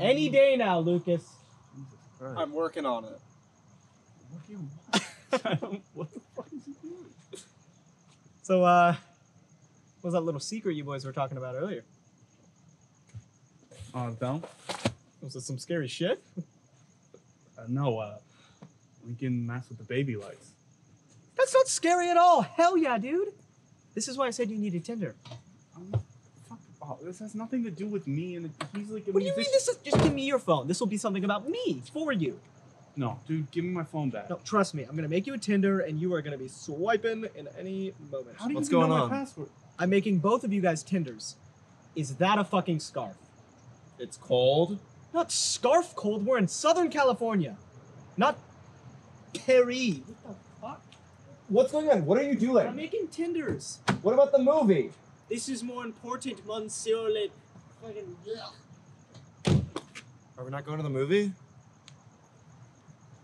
Any day now, Lucas. I'm working on it. What do you want? What the fuck is he doing? So, what was that little secret you boys were talking about earlier? Film? Was it some scary shit? No, we can mess with the baby lights. That's not scary at all. Hell yeah, dude. This is why I said you needed Tinder. Oh, this has nothing to do with me, and he's like a musician. What do you mean this is? Just give me your phone. This will be something about me, for you. No, dude, give me my phone back. No, trust me. I'm gonna make you a Tinder, and you are gonna be swiping in any moment. How do you even know my password? I'm making both of you guys Tinders. Is that a fucking scarf? It's cold. Not scarf cold. We're in Southern California, not Perry. What the fuck? What's going on? What are you doing? I'm making Tinders. What about the movie? This is more important, Monsieur Le... Fucking... Are we not going to the movie?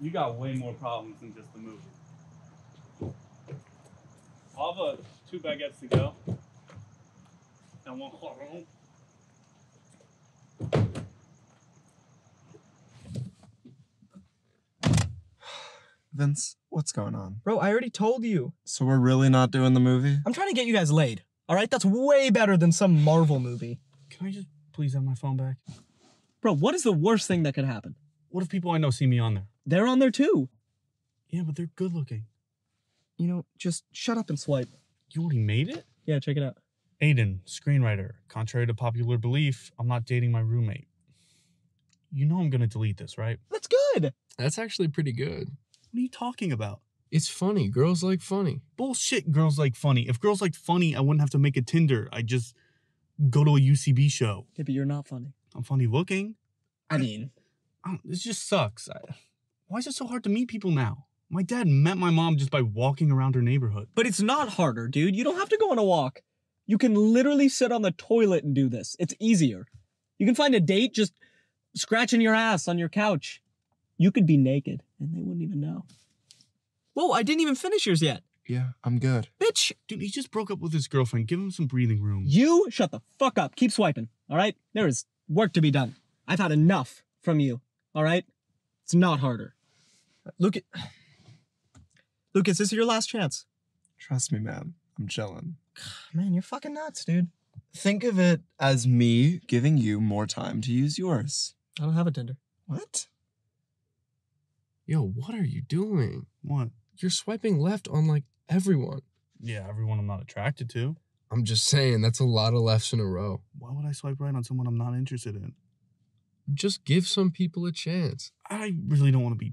You got way more problems than just the movie. I'll have 2 baguettes to go. And 1 croissant. Vince, what's going on? Bro, I already told you. So we're really not doing the movie? I'm trying to get you guys laid, all right? That's way better than some Marvel movie. Can I just please have my phone back? Bro, what is the worst thing that could happen? What if people I know see me on there? They're on there too. Yeah, but they're good looking. You know, just shut up and swipe. You already made it? Yeah, check it out. Aiden, screenwriter. Contrary to popular belief, I'm not dating my roommate. You know I'm gonna delete this, right? That's good. That's actually pretty good. What are you talking about? It's funny. Girls like funny. Bullshit, girls like funny. If girls like funny, I wouldn't have to make a Tinder. I just go to a UCB show. Yeah, but you're not funny. I'm funny looking. I mean... this just sucks. Why is it so hard to meet people now? My dad met my mom just by walking around her neighborhood. But it's not harder, dude. You don't have to go on a walk. You can literally sit on the toilet and do this. It's easier. You can find a date just scratching your ass on your couch. You could be naked and they wouldn't even know. Whoa, I didn't even finish yours yet. Yeah, I'm good. Bitch! Dude, he just broke up with his girlfriend. Give him some breathing room. You shut the fuck up. Keep swiping, all right? There is work to be done. I've had enough from you. All right? It's not harder. Lucas, this is your last chance. Trust me, man. I'm chilling. Man, you're fucking nuts, dude. Think of it as me giving you more time to use yours. I don't have a Tinder. What? Yo, what are you doing? What? You're swiping left on, like, everyone. Yeah, everyone I'm not attracted to. I'm just saying, that's a lot of lefts in a row. Why would I swipe right on someone I'm not interested in? Just give some people a chance. I really don't want to be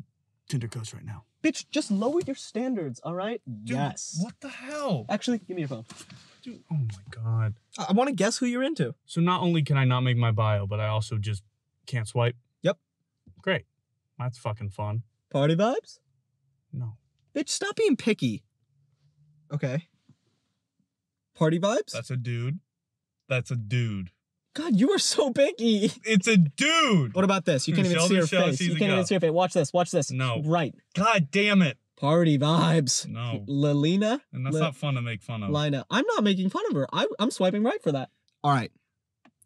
Tinder ghost right now. Bitch, just lower your standards, all right? Dude, yes. What the hell? Actually, give me your phone. Dude, oh my God. I want to guess who you're into. So not only can I not make my bio, but I also just can't swipe? Yep. Great. That's fucking fun. Party vibes? No. Bitch, stop being picky. Okay. Party vibes? That's a dude. That's a dude. God, you are so picky. It's a dude. What about this? You can't even see her face. You can't even see her face. Watch this. Watch this. No. Right. God damn it. Party vibes. No. Lelina. And that's not fun to make fun of. Lina. I'm not making fun of her. I'm swiping right for that. All right.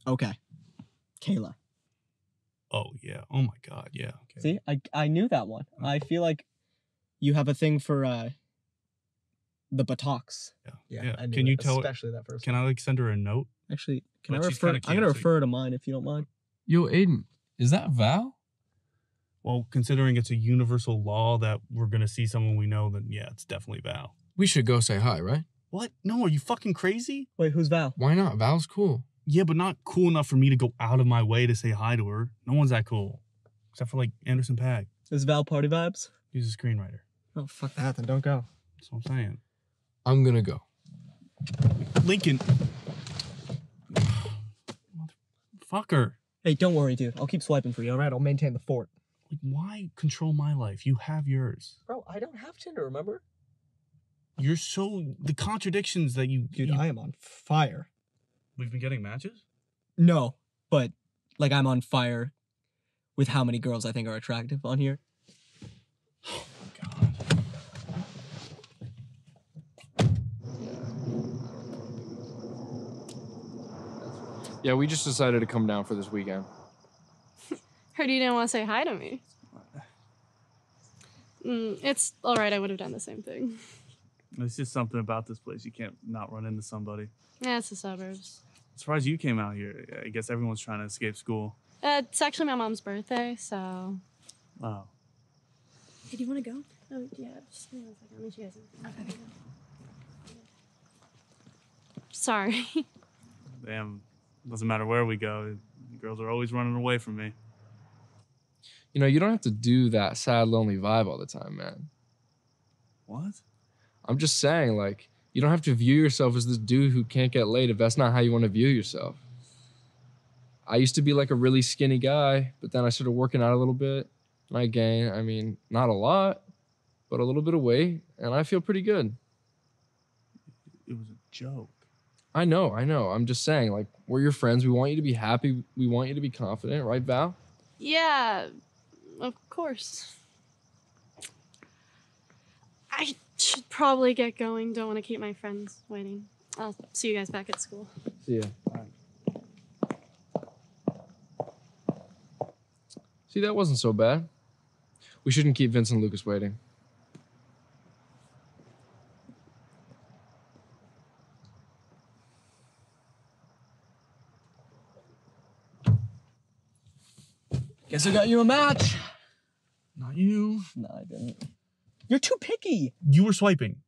Okay. Kayla. Oh, yeah. Oh, my God. Yeah. Okay. See, I knew that one. Oh. I feel like you have a thing for the buttocks. Yeah. Yeah. I knew can it, you tell especially that first. Can I, like, send her a note? Actually, can I refer? I'm going to refer to mine if you don't mind. Yo, Aiden, is that Val? Well, considering it's a universal law that we're going to see someone we know, then yeah, it's definitely Val. We should go say hi, right? What? No, are you fucking crazy? Wait, who's Val? Why not? Val's cool. Yeah, but not cool enough for me to go out of my way to say hi to her. No one's that cool. Except for, like, Anderson Paak. Is Val party vibes? He's a screenwriter. Oh, fuck that, then don't go. That's what I'm saying. I'm going to go. Lincoln... Fucker. Hey, don't worry, dude. I'll keep swiping for you, all right? I'll maintain the fort. Like, why control my life? You have yours. Bro, I don't have Tinder, remember? You're so... The contradictions that you... Dude, I am on fire. We've been getting matches? No, but, like, I'm on fire with how many girls I think are attractive on here. Oh, God. Yeah, we just decided to come down for this weekend. Heard you didn't want to say hi to me. It's all right. I would have done the same thing. There's just something about this place. You can't not run into somebody. Yeah, it's the suburbs. I'm surprised you came out here. I guess everyone's trying to escape school. It's actually my mom's birthday, so... Wow. Hey, do you want to go? Oh, yeah. Just give me one second. I'll meet you guys. Okay. Sorry. Damn. Doesn't matter where we go, the girls are always running away from me. You know, you don't have to do that sad, lonely vibe all the time, man. What? I'm just saying, like, you don't have to view yourself as this dude who can't get laid if that's not how you want to view yourself. I used to be, like, a really skinny guy, but then I started working out a little bit, and I gained, I mean, not a lot, but a little bit of weight, and I feel pretty good. It was a joke. I know. I'm just saying, like, we're your friends. We want you to be happy. We want you to be confident. Right, Val? Yeah, of course. I should probably get going. Don't want to keep my friends waiting. I'll see you guys back at school. See ya. Bye. See, that wasn't so bad. We shouldn't keep Vince and Lucas waiting. Guess I got you a match. Not you. No, I didn't. You're too picky. You were swiping.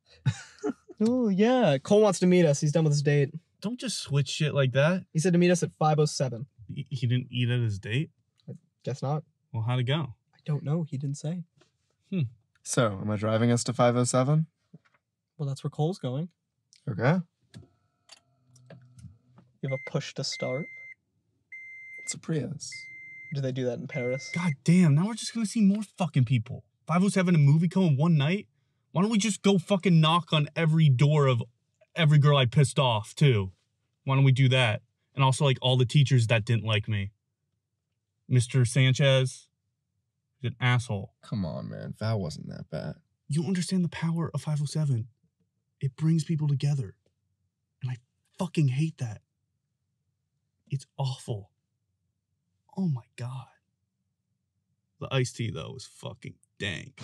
Oh, yeah. Cole wants to meet us. He's done with his date. Don't just switch shit like that. He said to meet us at 5:07. He didn't eat at his date? I guess not. Well, how'd it go? I don't know. He didn't say. Hmm. So, am I driving us to 5:07? Well, that's where Cole's going. Okay. You have a push to start? It's a Prius. Do they do that in Paris? God damn, now we're just gonna see more fucking people. 5:07, a movie coming one night? Why don't we just go fucking knock on every door of every girl I pissed off, too? Why don't we do that? And also, like, all the teachers that didn't like me. Mr. Sanchez is an asshole. Come on, man. Val wasn't that bad. You understand the power of 5:07. It brings people together. And I fucking hate that. It's awful. Oh, my God. The iced tea, though, was fucking dank.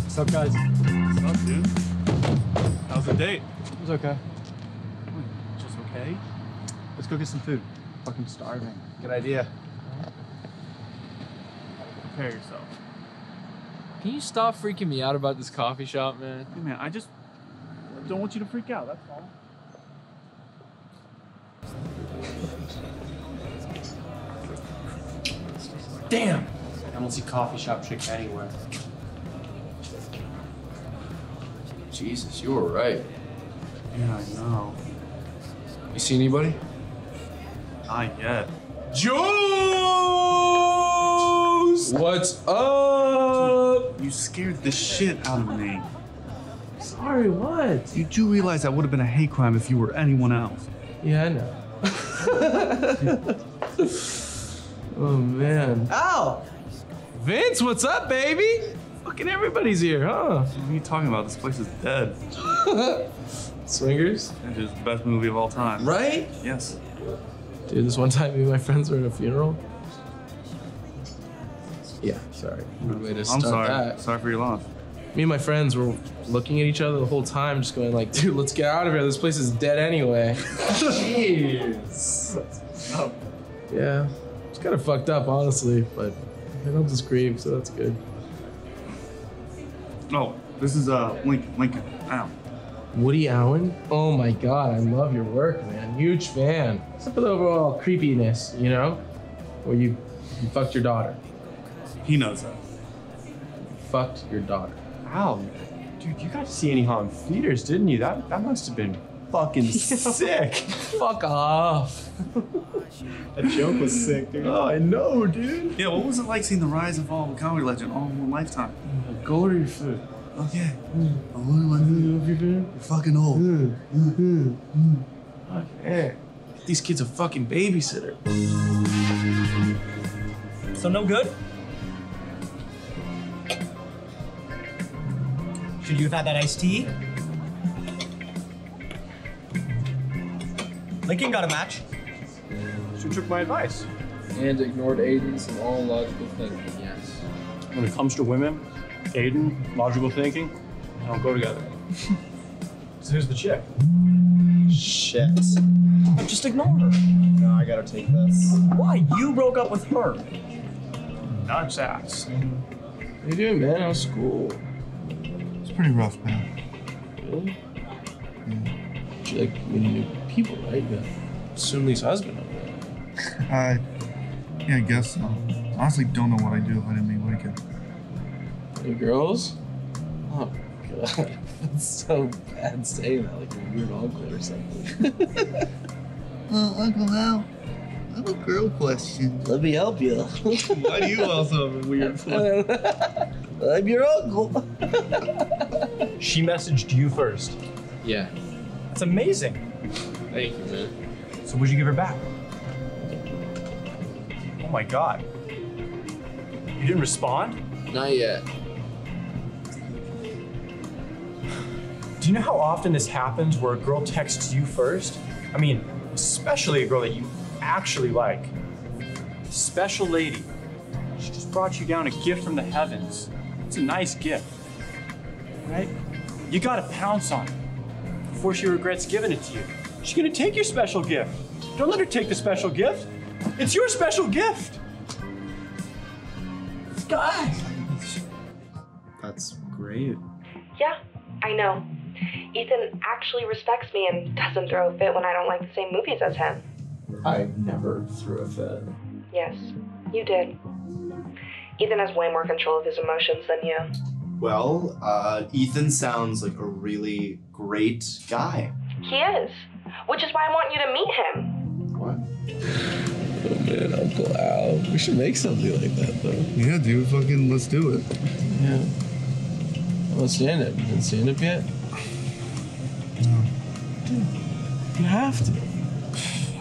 What's up, guys? What's up, dude? How's the date? It was okay. Just okay? Let's go get some food. I'm fucking starving. Good idea. Prepare yourself. Can you stop freaking me out about this coffee shop, man? Hey, man, I just don't want you to freak out, that's all. Damn! I don't see coffee shop chick anywhere. Jesus, you were right. Yeah, I know. You see anybody? Not yet. Juice! What's up? You scared the shit out of me. Sorry, what? You do realize that would have been a hate crime if you were anyone else. Yeah, I know. Oh, man. Ow! Vince, what's up, baby? Fucking everybody's here, huh? What are you talking about? This place is dead. Swingers? It is the best movie of all time. Right? Yes. Dude, this one time me and my friends were at a funeral. Yeah, sorry. Good way to start that. Sorry for your loss. Me and my friends were looking at each other the whole time, just going like, dude, let's get out of here. This place is dead anyway. Jeez. Yeah, it's kind of fucked up, honestly, but I don't just grieve, so that's good. Oh, this is Lincoln. Ow. Woody Allen? Oh my God, I love your work, man. Huge fan. Except for the overall creepiness, you know? Where you fucked your daughter. He knows that. You fucked your daughter. Wow, dude, you got to see Annie Hall in theaters, didn't you? That must have been fucking sick. Fuck off. That joke was sick, dude. Oh, I know, dude. Yeah, what was it like seeing the rise and fall of a comedy legend all in one lifetime? Go to your food. Okay. I wouldn't want to do it. You're fucking old. Okay. These kids a fucking babysitter. So no good? Should you have had that iced tea? Lincoln got a match. She took my advice. And ignored Aiden's and all logical thinking, yes. When it comes to women, Aiden, logical thinking, don't go together. So here's the check. Shit. I just ignored her. No, I gotta take this. Why? You broke up with her. Nuts ass. What are you doing, man? How's school? Pretty rough, man. Really? Yeah. You like meeting new people, right? You assume he's husband over there. Yeah, I guess so. Honestly, don't know what I'd do if I didn't meet Lincoln. Hey, girls? Oh, God. That's so bad saying that, like a weird uncle or something. Well, Uncle Al, I have a girl question. Let me help you. Why do you also have a weird question? I'm your uncle. She messaged you first. Yeah. That's amazing. Thank you, man. So would you give her back? Oh my God. You didn't respond? Not yet. Do you know how often this happens where a girl texts you first? I mean, especially a girl that you actually like. Special lady. She just brought you down a gift from the heavens. It's a nice gift. right? You gotta pounce on it before she regrets giving it to you. She's gonna take your special gift. Don't let her take the special gift. It's your special gift. Guys. That's great. Yeah, I know. Ethan actually respects me and doesn't throw a fit when I don't like the same movies as him. I never threw a fit. Yes, you did. Ethan has way more control of his emotions than you. Well, Ethan sounds like a really great guy. He is, which is why I want you to meet him. What? Oh man, Uncle Al. We should make something like that, though. Yeah, dude, fucking let's do it. Yeah. Well, stand-up. You been stand-up yet? No. Dude, you have to.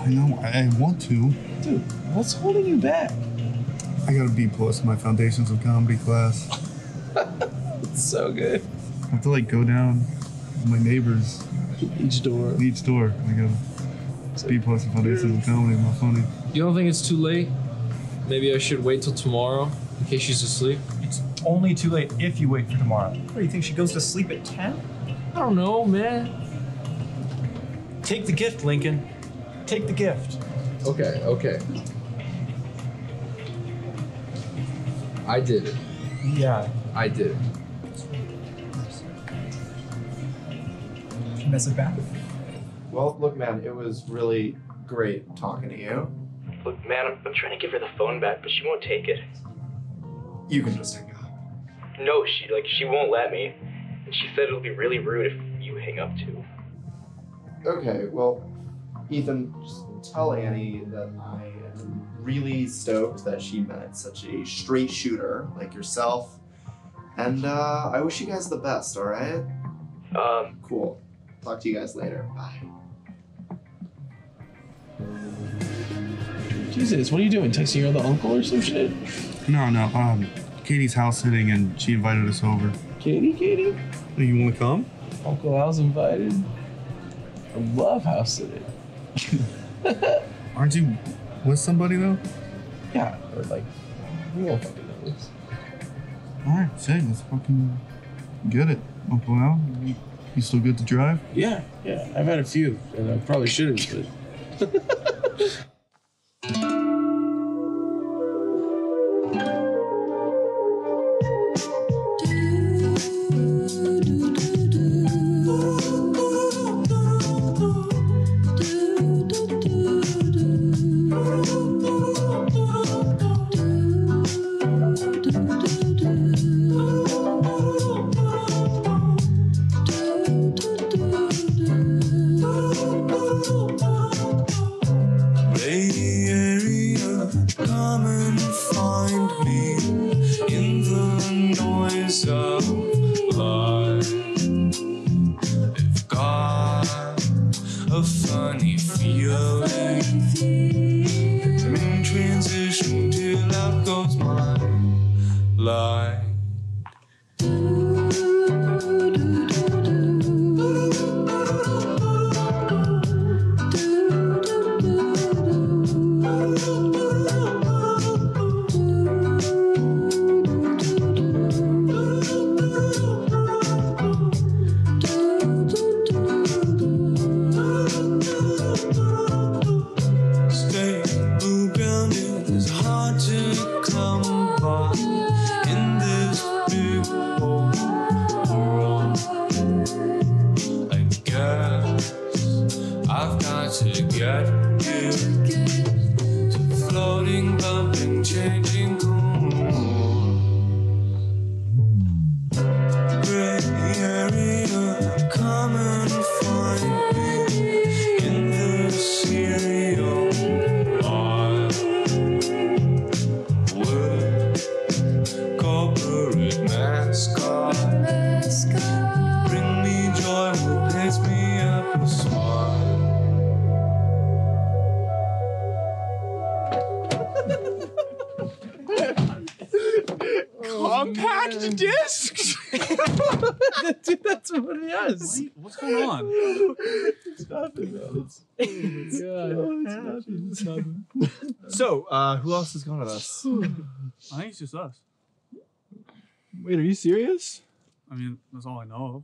I know, I want to. Dude, what's holding you back? I got a B+ in my Foundations of Comedy class. It's so good. I have to like go down to my neighbors. Each door. I got a B+ in Foundations of Comedy. Not funny. You don't think it's too late? Maybe I should wait till tomorrow in case she's asleep? It's only too late if you wait for tomorrow. What, do you think she goes to sleep at 10? I don't know, man. Take the gift, Lincoln. Take the gift. Okay. I did it. Yeah. I did it. Did you mess it back? Well, look, man, it was really great talking to you. Look, man, I'm trying to give her the phone back, but she won't take it. You can just hang up. No, she won't let me. And she said it'll be really rude if you hang up, too. Okay, well, Ethan, just tell Annie that I am really stoked that she met such a straight shooter like yourself. And I wish you guys the best, all right? Cool. Talk to you guys later. Bye. Jesus, what are you doing? Texting your other uncle or some shit? No. Katie's house sitting and she invited us over. Katie? You want to come? Uncle Al's invited. I love house sitting. Aren't you with somebody though? Yeah, or like, we all fucking know this. Alright, same, let's fucking get it. Uncle Al, you still good to drive? Yeah, I've had a few, and I probably shouldn't, but... What's going on? It's nothing. It's nothing. So, who else is going with us? I think it's just us. Wait, are you serious? I mean, that's all I know of.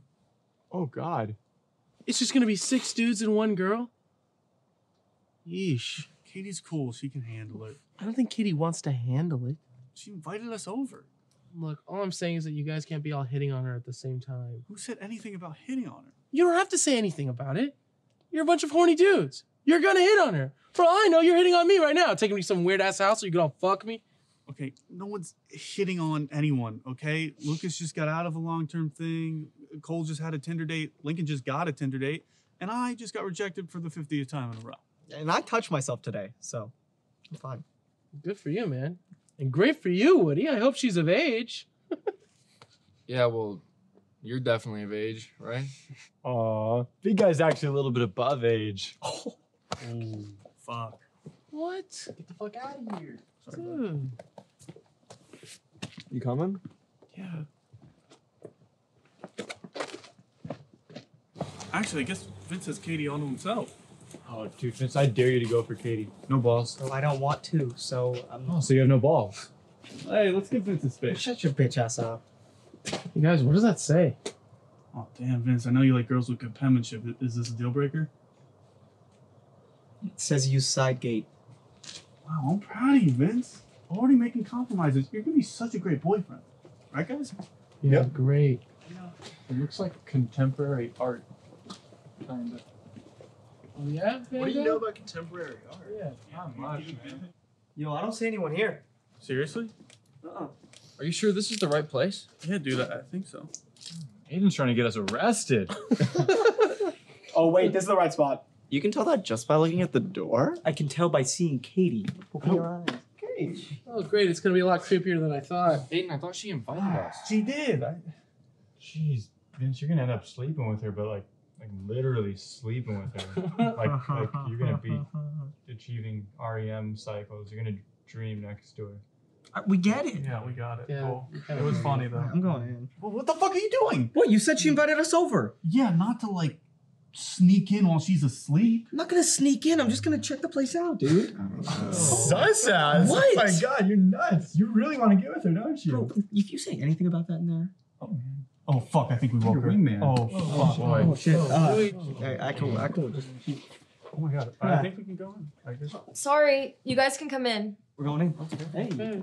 Oh, God. It's just going to be 6 dudes and 1 girl? Yeesh. Katie's cool. She can handle it. I don't think Katie wants to handle it. She invited us over. Look, all I'm saying is that you guys can't be all hitting on her at the same time. Who said anything about hitting on her? You don't have to say anything about it. You're a bunch of horny dudes. You're going to hit on her. For all I know, you're hitting on me right now. Taking me to some weird-ass house so you can all fuck me. Okay, no one's hitting on anyone, okay? Lucas just got out of a long-term thing. Cole just had a Tinder date. Lincoln just got a Tinder date. And I just got rejected for the 50th time in a row. And I touched myself today, so I'm fine. Good for you, man. And great for you, Woody. I hope she's of age. Yeah, well, you're definitely of age, right? Aw, big guy's actually a little bit above age. Oh, ooh, fuck. What? Get the fuck out of here. Sorry, dude. You coming? Yeah. Actually, I guess Vince has Katie on to himself. Oh, dude, Vince, I dare you to go for Katie. No balls. Oh, I don't want to, so... Oh, so you have no balls. Hey, let's give Vince a space. Shut your bitch ass up. You guys, what does that say? Oh, damn, Vince, I know you like girls with good penmanship. Is this a deal breaker? It says use side gate. Wow, I'm proud of you, Vince. Already making compromises. You're going to be such a great boyfriend. Right, guys? Yeah, yep. Great. Yeah. It looks like contemporary art. Kind of. Oh, yeah? What do you know about contemporary art? Yeah, not much, man. Yo, I don't see anyone here. Seriously? Uh-uh. Are you sure this is the right place? Yeah, dude, I think so. Aiden's trying to get us arrested. Oh, wait, this is the right spot. You can tell that just by looking at the door? I can tell by seeing Katie. Open your eyes. Katie. Oh, great. It's going to be a lot creepier than I thought. Aiden, I thought she invited us. She did. Jeez, Vince, you're going to end up sleeping with her, but like literally sleeping with her. like you're going to be achieving REM cycles. You're going to dream next to her. We get it. Yeah, we got it. Yeah. Cool. It was funny, though. I'm going in. Well, what the fuck are you doing? What? You said she invited us over. Yeah, not to, like... sneak in while she's asleep. I'm not gonna sneak in. I'm just gonna check the place out, dude. Sus ass. What? Oh my god, you're nuts. You really want to get with her, don't you? Bro, if you say anything about that in there. Oh man. Oh fuck. I think we woke her. Oh fuck. Oh shit. I can just. Oh my god. Yeah. I think we can go in. I guess. Sorry, you guys can come in. We're going in. Okay. Hey.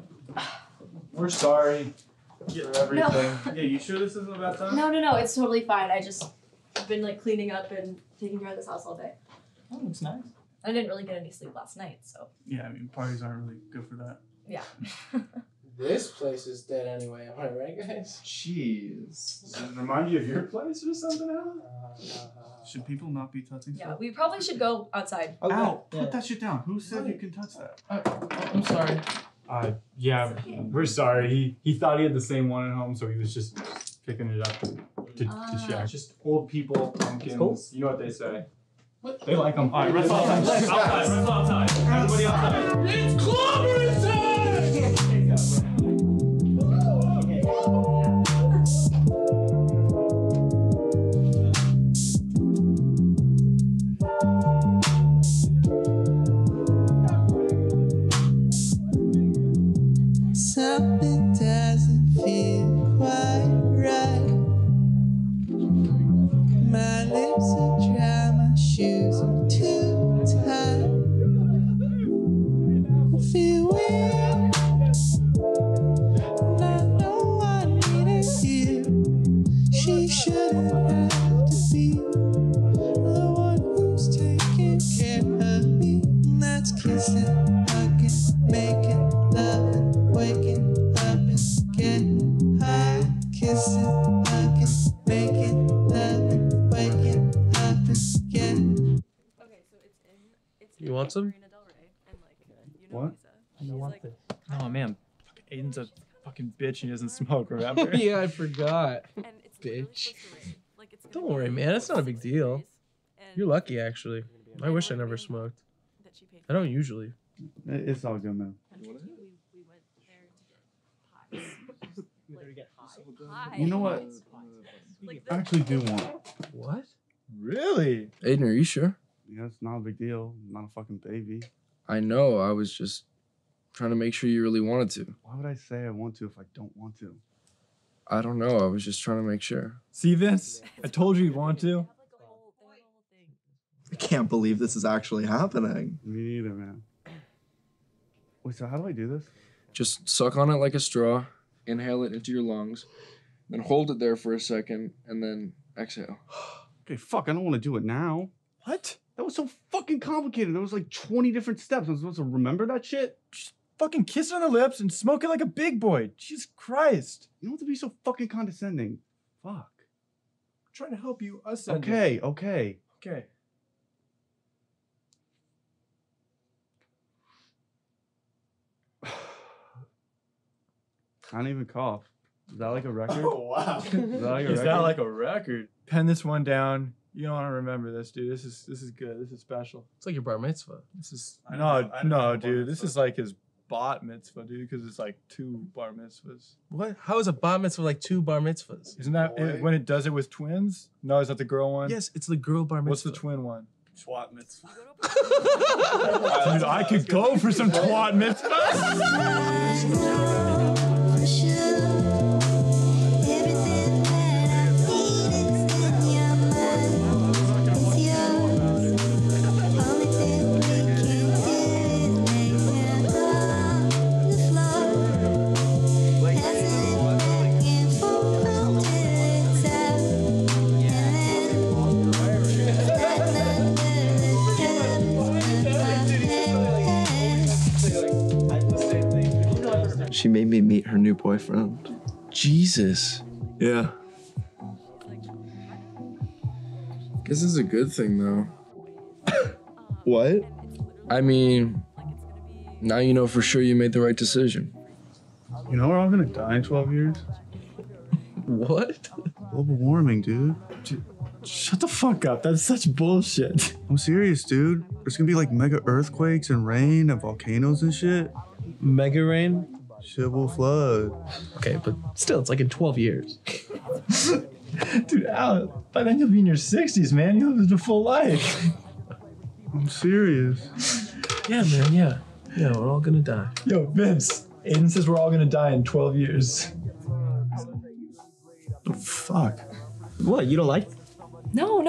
We're sorry for everything. No. Yeah. You sure this isn't about time? No. It's totally fine. I've been like cleaning up and taking care of this house all day. Oh, looks nice. I didn't really get any sleep last night, so. Yeah, I mean, parties aren't really good for that. Yeah. This place is dead anyway, am I right, guys? Jeez. Does it remind you of your place or something, Alan? Should people not be touching stuff? Yeah, we probably should go outside. Oh, ow, yeah. Put that shit down. Who said you can touch that? I'm sorry. Yeah, okay. We're sorry. He thought he had the same one at home, so he was just picking it up. Just old people, pumpkins. Cool. You know what they say. What? They like them. All right, rest outside. Rest outside. Everybody outside. It's clobbering time! Something doesn't feel quite right. My lips are dry, my shoes are too tight. I feel weird, and I know I needed you. She shouldn't have to be the one who's taking care of me. And that's kissing, hugging, making love, and waking up and getting high. Kissing, hugging, making love, and you want some? What? I don't want this. Oh man, Aiden's a fucking bitch and he doesn't smoke, remember? Yeah, I forgot. Bitch. Don't worry, man. It's not a big deal. You're lucky, actually. I wish I never smoked. I don't usually. It's all good, man. You know what? I actually do want. What? Really? Aiden, are you sure? Yeah, it's not a big deal. I'm not a fucking baby. I know. I was just trying to make sure you really wanted to. Why would I say I want to if I don't want to? I don't know. I was just trying to make sure. See this? I told you you'd want to. I can't believe this is actually happening. Me neither, man. Wait, so how do I do this? Just suck on it like a straw, inhale it into your lungs, then hold it there for a second, and then exhale. Okay, fuck, I don't want to do it now. What? That was so fucking complicated. There was like 20 different steps. I'm supposed to remember that shit? Just fucking kiss on the lips and smoke it like a big boy. Jesus Christ. You don't have to be so fucking condescending. Fuck. I'm trying to help you ascend. Okay, okay. Okay. I don't even cough. Is that like a record? Oh, wow. Is that like a record? Pen this one down. You don't want to remember this, dude. This is good. This is special. It's like your bar mitzvah. No, dude. This is like his bat mitzvah, dude, because it's like two bar mitzvahs. What? How is a bat mitzvah like two bar mitzvahs? Isn't that it, when it does it with twins? No, is that the girl one? Yes, it's the girl bar mitzvah. What's the twin one? Twat mitzvah. Dude, I could go for some twat mitzvahs. She made me meet her new boyfriend. Jesus. Yeah. This is a good thing, though. What? I mean, now you know for sure you made the right decision. You know we're all gonna die in 12 years? What? Global warming, dude. Shut the fuck up. That's such bullshit. I'm serious, dude. There's gonna be like mega earthquakes and rain and volcanoes and shit. Mega rain? Shit will flood. Okay, but still, it's like in 12 years. Dude, Al, by then you'll be in your 60s, man. You'll live a full life. I'm serious. Yeah, man, yeah. Yeah, we're all gonna die. Yo, Vince, Aiden says we're all gonna die in 12 years. Oh, fuck. What, you don't like? No,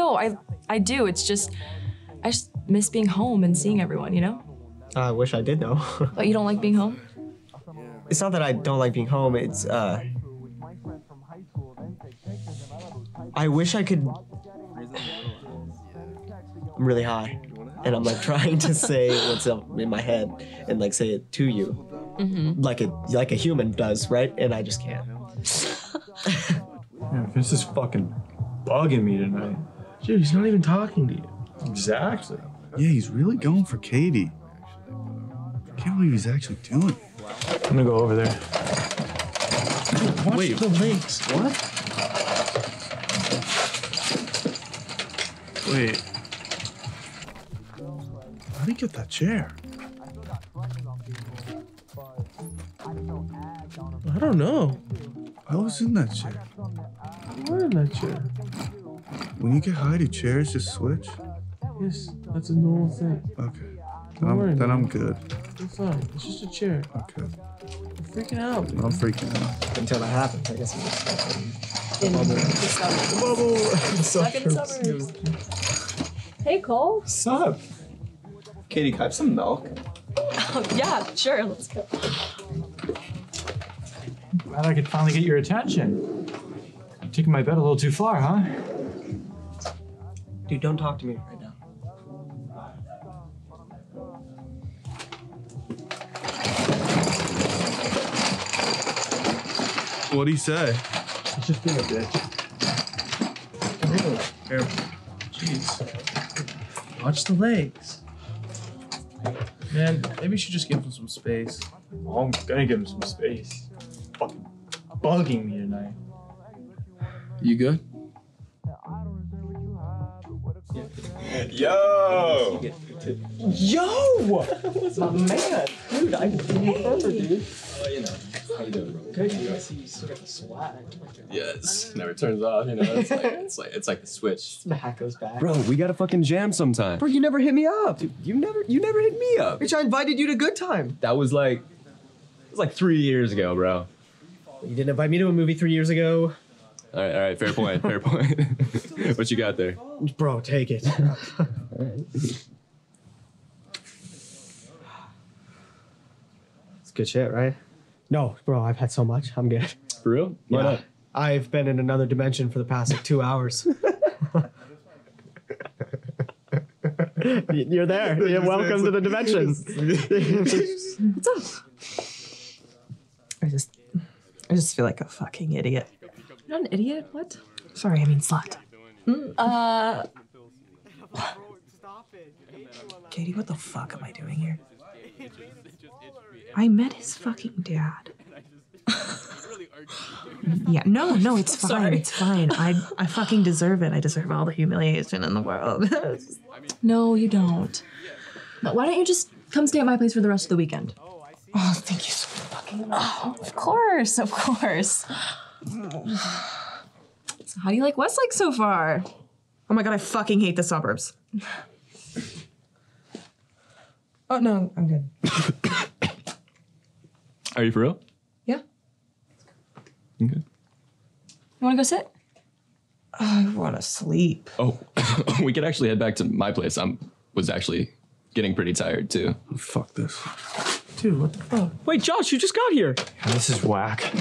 I do. It's just, I just miss being home and seeing everyone, you know? I wish I did, though. But you don't like being home? It's not that I don't like being home, it's, I wish I could... I'm really high, and I'm, like, trying to say what's up in my head and, like, say it to you. Mm-hmm. Like a human does, right? And I just can't. Man, Vince is fucking bugging me tonight. Dude, he's not even talking to you. Exactly. Yeah, he's really going for Katie. I can't believe he's actually doing it. I'm gonna go over there. Dude, watch Wait. The links. What? Wait. How do you get that chair? I don't know. I was in that chair. We're in that chair. When you get high, do chairs just switch? Yes, that's a normal thing. Okay. Then I'm good. You're fine. It's just a chair. Okay. I'm freaking out. Dude. I'm freaking out. Until it happens, I guess. In the summer. Bubble. Suburbs. Hey, Cole. Sup? Katie, can I have some milk? Oh, yeah, sure. Let's go. Glad I could finally get your attention. I'm taking my bet a little too far, huh? Dude, don't talk to me right now. What'd he say? He's just being a bitch. Come here. Jeez. Watch the legs. Man, maybe you should just give him some space. Oh, I'm gonna give him some space. Fucking bugging me tonight. You good? Yo! Yo! My man! Dude, I can't remember, dude. You know. How you doing, bro? Good. You see, you still got the swag. Yes, never turns off. You know, it's like the switch. Back goes back. Bro, we gotta fucking jam sometime. Bro, you never hit me up. Dude, you never hit me up. Which I invited you to Good Time. That was like 3 years ago, bro. You didn't invite me to a movie 3 years ago. All right, fair point, fair point. What you got there? Bro, take it. It's good shit, right? No, bro, I've had so much. I'm good. For real? Why not? I've been in another dimension for the past like 2 hours. You're there. You're welcome to the dimension. What's up? I just feel like a fucking idiot. You're not an idiot? What? Sorry, I mean slut. Katie, what the fuck am I doing here? I met his fucking dad. Yeah, no, it's fine. Sorry. It's fine. I fucking deserve it. I deserve all the humiliation in the world. No, you don't. But why don't you just come stay at my place for the rest of the weekend? Oh, thank you so fucking much. Oh, of course. So how do you like Westlake so far? Oh my god, I fucking hate the suburbs. Oh no, I'm good. Are you for real? Yeah. Okay. You wanna go sit? I wanna sleep. Oh, we could actually head back to my place. I was actually getting pretty tired too. Fuck this. Dude, what the fuck? Wait, Josh, you just got here. Yeah, this is whack.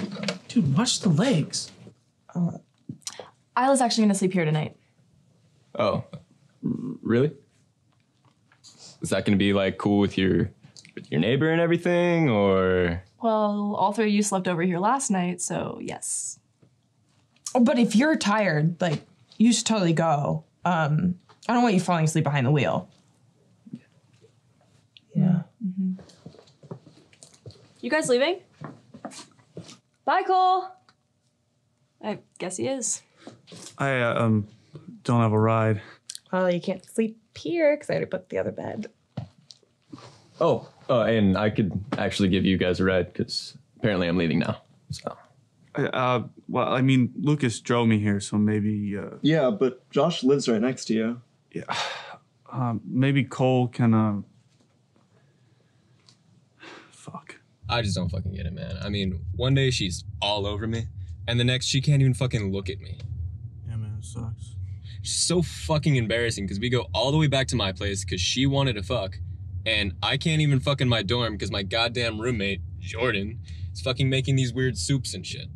Dude, watch the legs. Isla's actually gonna sleep here tonight. Oh, really? Is that gonna be like cool with your neighbor and everything, or? Well, all three of you slept over here last night, so yes. Oh, but if you're tired, like, you should totally go. I don't want you falling asleep behind the wheel. Yeah. Mm-hmm. You guys leaving? Bye, Cole. I guess he is. I don't have a ride. Well, you can't sleep here because I already booked the other bed. Oh, and I could actually give you guys a ride because apparently I'm leaving now. So. Well, I mean, Lucas drove me here, so maybe. Yeah, but Josh lives right next to you. Yeah. Maybe Cole can. Fuck. I just don't fucking get it, man. I mean, one day she's all over me, and the next she can't even fucking look at me. Yeah, man, it sucks. It's so fucking embarrassing because we go all the way back to my place because she wanted to fuck, and I can't even fuck in my dorm because my goddamn roommate, Jordan, is fucking making these weird soups and shit.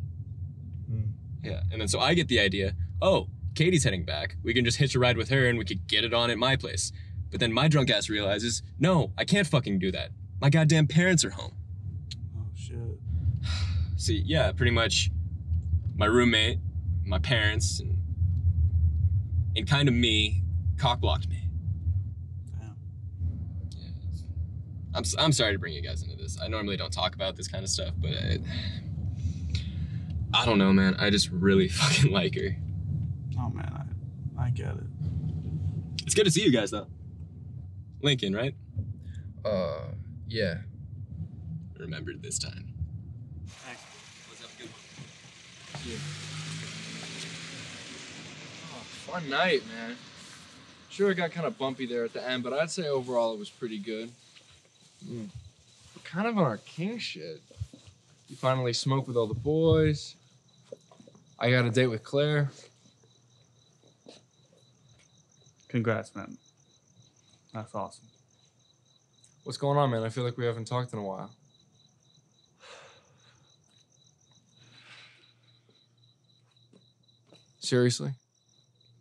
Mm. Yeah, and then so I get the idea, oh, Katie's heading back. We can just hitch a ride with her and we could get it on at my place. But then my drunk ass realizes, no, I can't fucking do that. My goddamn parents are home. See, yeah, pretty much my roommate, my parents, and kind of me cock-blocked me. Damn. Yeah. I'm sorry to bring you guys into this. I normally don't talk about this kind of stuff, but I don't know, man. I just really fucking like her. Oh, man, I get it. It's good to see you guys, though. Lincoln, right? Yeah. Remembered this time. Yeah. Oh, fun night, man. Sure, it got kind of bumpy there at the end, but I'd say overall it was pretty good. Mm. We're kind of on our king shit. You finally smoked with all the boys. I got a date with Claire. Congrats, man. That's awesome. What's going on, man? I feel like we haven't talked in a while. Seriously?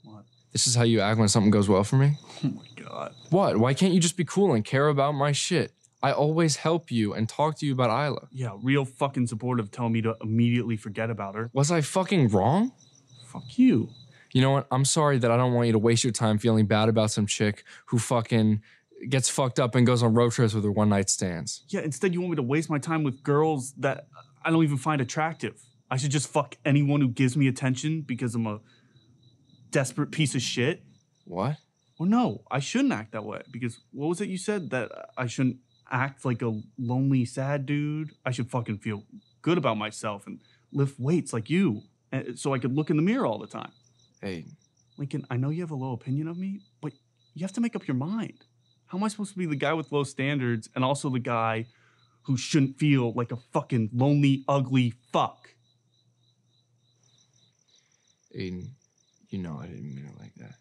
What? This is how you act when something goes well for me? Oh my god. What? Why can't you just be cool and care about my shit? I always help you and talk to you about Isla. Yeah, real fucking supportive telling me to immediately forget about her. Was I fucking wrong? Fuck you. You know what? I'm sorry that I don't want you to waste your time feeling bad about some chick who fucking gets fucked up and goes on road trips with her one-night stands. Yeah, instead you want me to waste my time with girls that I don't even find attractive. I should just fuck anyone who gives me attention because I'm a desperate piece of shit. What? Well, no, I shouldn't act that way because what was it you said? That I shouldn't act like a lonely, sad dude. I should fucking feel good about myself and lift weights like you so I could look in the mirror all the time. Hey. Lincoln, I know you have a low opinion of me, but you have to make up your mind. How am I supposed to be the guy with low standards and also the guy who shouldn't feel like a fucking lonely, ugly fuck? Aiden, you know I didn't mean it like that.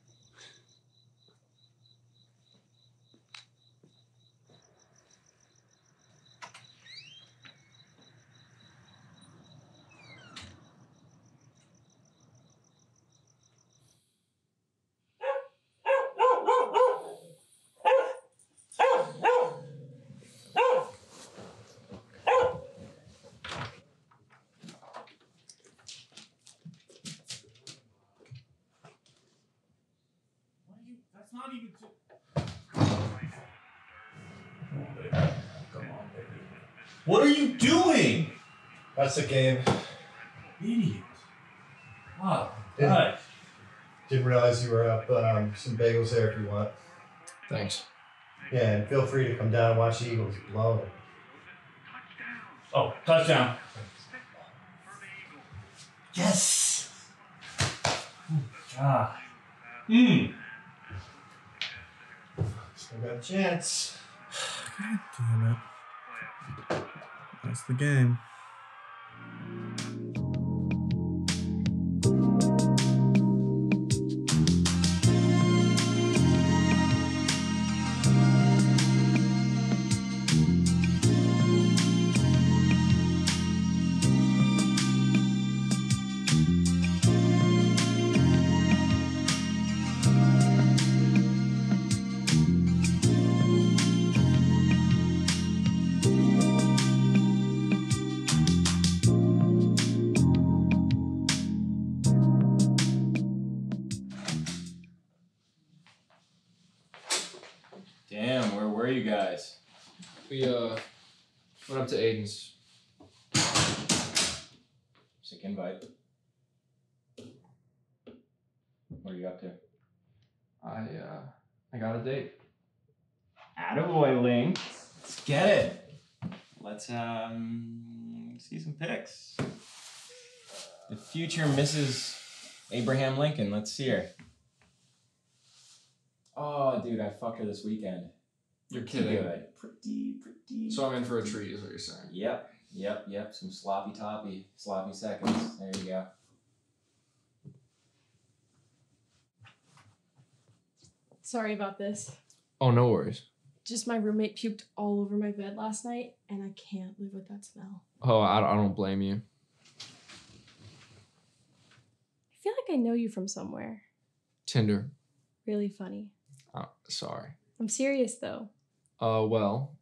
What are you doing? That's a game. Idiot. Oh, didn't realize you were up. Some bagels there if you want. Thanks. Yeah, and feel free to come down and watch the Eagles blow. Oh, touchdown. Yes. God. Mmm. Still got a chance. God damn it. That's the game. Went up to Aiden's. Sick invite. What are you up to? I got a date. Attaboy, Link. Let's get it. Let's see some pics. The future Mrs. Abraham Lincoln. Let's see her. Oh, dude, I fucked her this weekend. You're kidding. Good. Pretty. So I'm in for a treat, is what you're saying. Yep. Some sloppy toppy, sloppy seconds. There you go. Sorry about this. Oh, no worries. Just my roommate puked all over my bed last night, and I can't live with that smell. Oh, I don't blame you. I feel like I know you from somewhere. Tinder. Really funny. Oh, sorry. I'm serious, though. Well,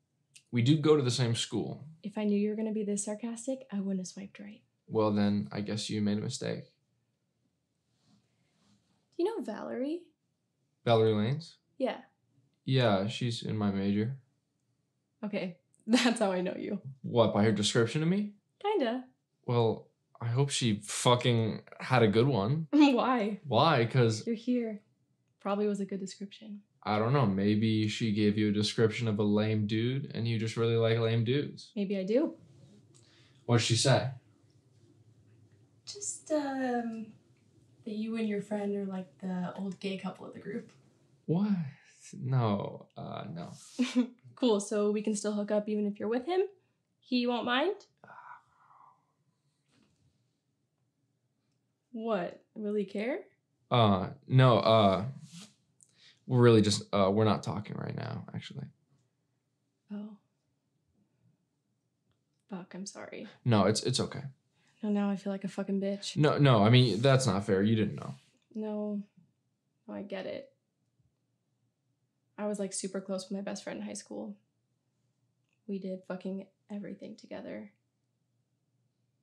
we do go to the same school. If I knew you were going to be this sarcastic, I wouldn't have swiped right. Well, then, I guess you made a mistake. Do you know Valerie? Valerie Lanes? Yeah. Yeah, she's in my major. Okay, that's how I know you. What, by her description of me? Kinda. Well, I hope she fucking had a good one. Why? Why? Because... You're here. Probably was a good description. I don't know, maybe she gave you a description of a lame dude and you just really like lame dudes. Maybe I do. What'd she say? Just, that you and your friend are like the old gay couple of the group. What? No, no. Cool, so we can still hook up even if you're with him? He won't mind? What? Really care? No, we're really just, we're not talking right now, actually. Oh. Fuck, I'm sorry. No, it's okay. No, now I feel like a fucking bitch. No, I mean, that's not fair. You didn't know. No, I get it. I was, like, super close with my best friend in high school. We did fucking everything together.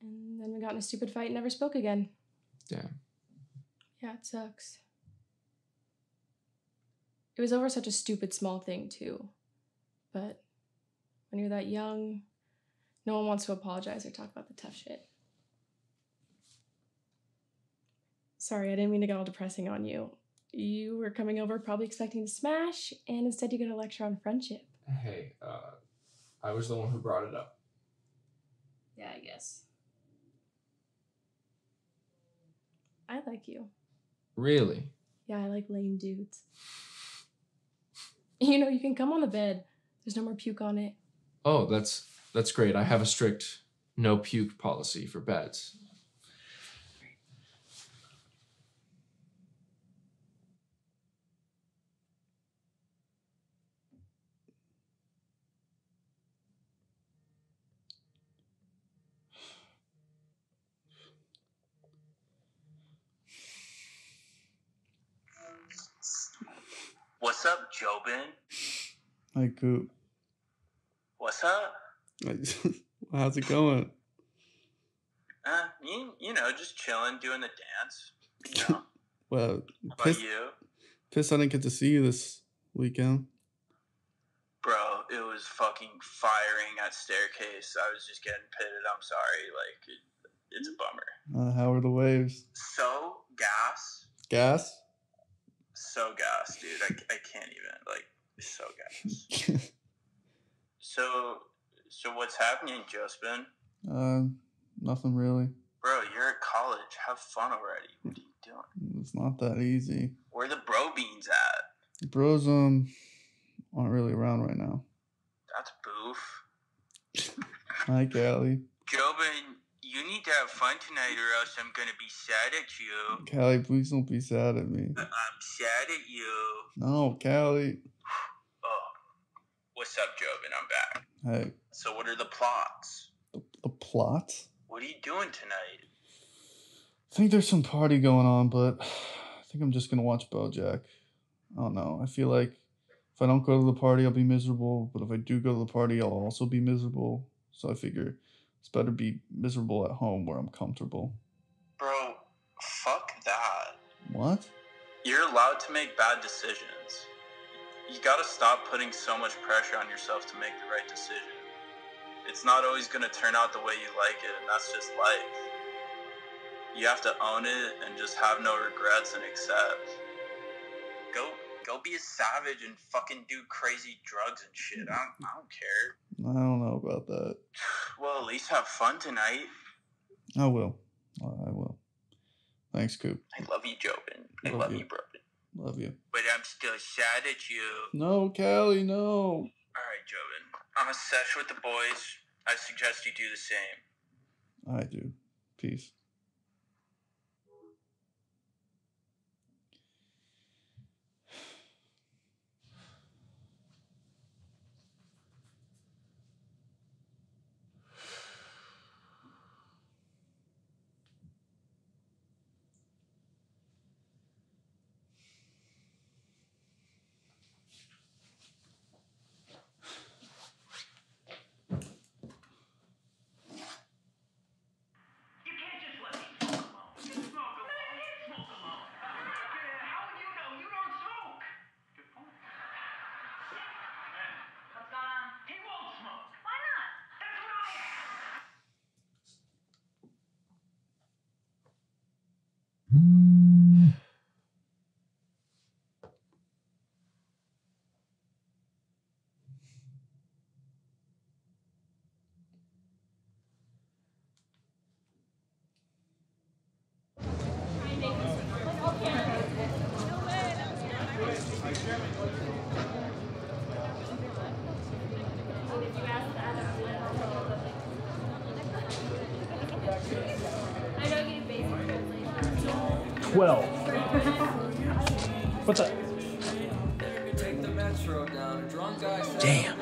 And then we got in a stupid fight and never spoke again. Damn. Yeah, it sucks. It was over such a stupid small thing, too. But when you're that young, no one wants to apologize or talk about the tough shit. Sorry, I didn't mean to get all depressing on you. You were coming over probably expecting to smash, and instead you get a lecture on friendship. Hey, I was the one who brought it up. Yeah, I guess. I like you. Really? Yeah, I like lame dudes. You know, you can come on the bed. There's no more puke on it. Oh, that's great. I have a strict no puke policy for beds. What's up, Jobin? Like, Goop. What's up? How's it going? You know, just chilling, doing the dance. You know. Well, how about you? Pissed I didn't get to see you this weekend. Bro, it was fucking firing at Staircase. I was just getting pitted. I'm sorry. Like, it's a bummer. How were the waves? So gas. Gas? So gas, dude. I can't even. Like, so gas. So what's happening, Jospin? Nothing really. Bro, you're at college. Have fun already. What are you doing? It's not that easy. Where are the bro beans at? The bros aren't really around right now. That's boof. Hi, Callie. Jobin, you need to have fun tonight or else I'm going to be sad at you. Callie, please don't be sad at me. I'm sad at you. No, Callie. Oh. What's up, Jobin? I'm back. Hey. So what are the plots? The plots? What are you doing tonight? I think there's some party going on, but I think I'm just going to watch Bojack. I don't know. I feel like if I don't go to the party, I'll be miserable. But if I do go to the party, I'll also be miserable. So I figure it's better be miserable at home where I'm comfortable. Bro, fuck that. What? You're allowed to make bad decisions. You gotta stop putting so much pressure on yourself to make the right decision. It's not always going to turn out the way you like it, and that's just life. You have to own it and just have no regrets and accept. Go be a savage and fucking do crazy drugs and shit. I don't care. I don't know about that. Well, at least have fun tonight. I will. I will. Thanks, Coop. I love you, Jobin. I love you, bro. Love you. But I'm still sad at you. No, Callie, no. All right, Jobin. I'm obsessed with the boys. I suggest you do the same. I do. Peace. What's up? Damn.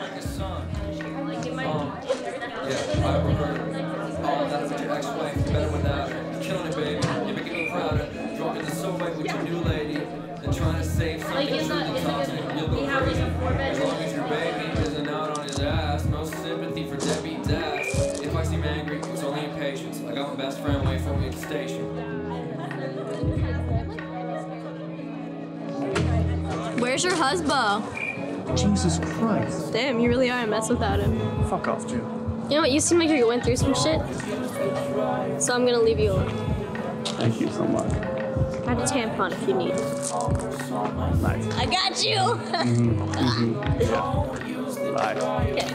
Where's your husband? Jesus Christ. Damn, you really are a mess without him. Fuck off, dude. You know what? You seem like you're going through some shit. So I'm gonna leave you alone. Thank you so much. I have a tampon if you need it. Nice. I got you! Mm-hmm. Yeah. Bye. Yeah.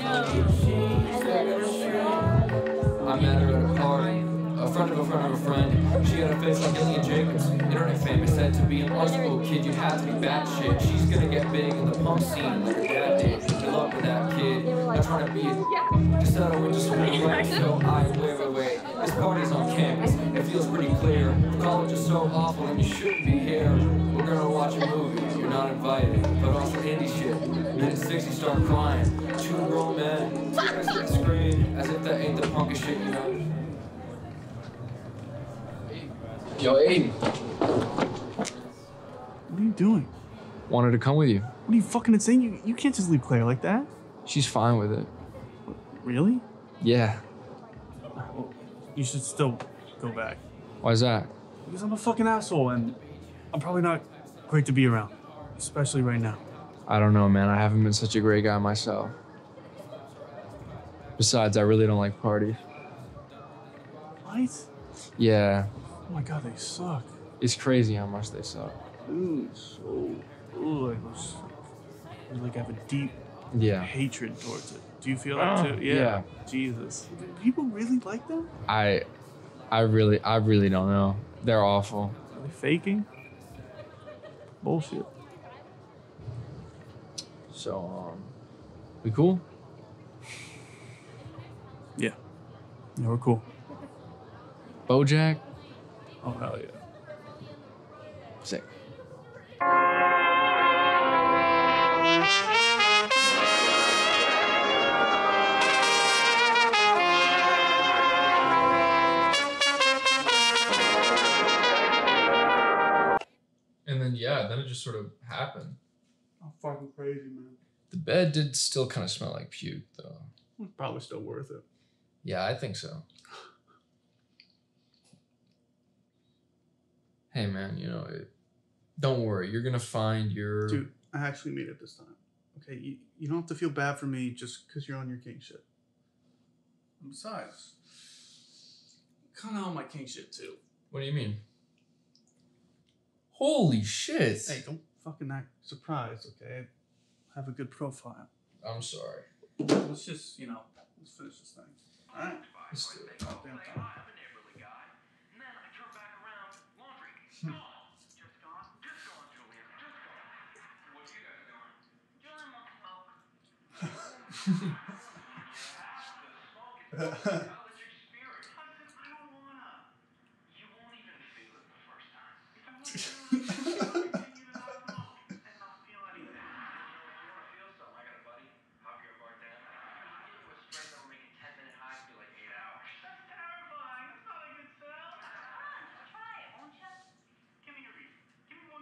I met her at a party. A friend of a friend of a friend. She had a face like Elliot Jacobs. Internet famous, said to be an art school kid. You have to be batshit. She's gonna get big in the pump scene like her dad did. In love with that kid. Not trying to be a settle with just one way. So wait. This party's on campus. It feels pretty clear. College is so awful and you shouldn't be here. We're gonna watch a movie. You're not invited. But also indie shit. Minute 60 start crying. Two grown men. Screen. As if that ain't the punk of shit, you know. Yo, Aiden. What are you doing? Wanted to come with you. What are you fucking insane? You can't just leave Claire like that. She's fine with it. Really? Yeah. Well, you should still go back. Why is that? Because I'm a fucking asshole and I'm probably not great to be around, especially right now. I don't know, man. I haven't been such a great guy myself. Besides, I really don't like parties. What? Yeah. Oh my God, they suck. It's crazy how much they suck. Ooh, so... Ooh, like I have a deep hatred towards it. Do you feel that too? Yeah. Jesus. Do people really like them? I really don't know. They're awful. Are they faking? Bullshit. So, we cool? Yeah. Yeah, we're cool. Bojack? Oh, hell yeah. Sick. And then, yeah, then it just sort of happened. I'm fucking crazy, man. The bed did still kind of smell like puke, though. It's probably still worth it. Yeah, I think so. Hey, man, you know, don't worry. You're going to find your... Dude, I actually made it this time. Okay, you don't have to feel bad for me just because you're on your king shit. And besides, kind of on my king shit, too. What do you mean? Holy shit. Hey, don't fucking act surprised, okay? I have a good profile. I'm sorry. Let's just, you know, let's finish this thing. All right? Let's do it. Oh, damn time. Just gone. Just gone, Julian. Just gone. What you guys doing? Julian wants smoke. The smoke is your spirit. I don't wanna. You won't even feel it the first time. If I want to continue to not smoke and not feel anything. If you wanna feel something, I got a buddy. Hop your bar down. It was straight up making 10-minute highs for like 8 hours. That's terrifying. That's not a good sound. Try it, won't you?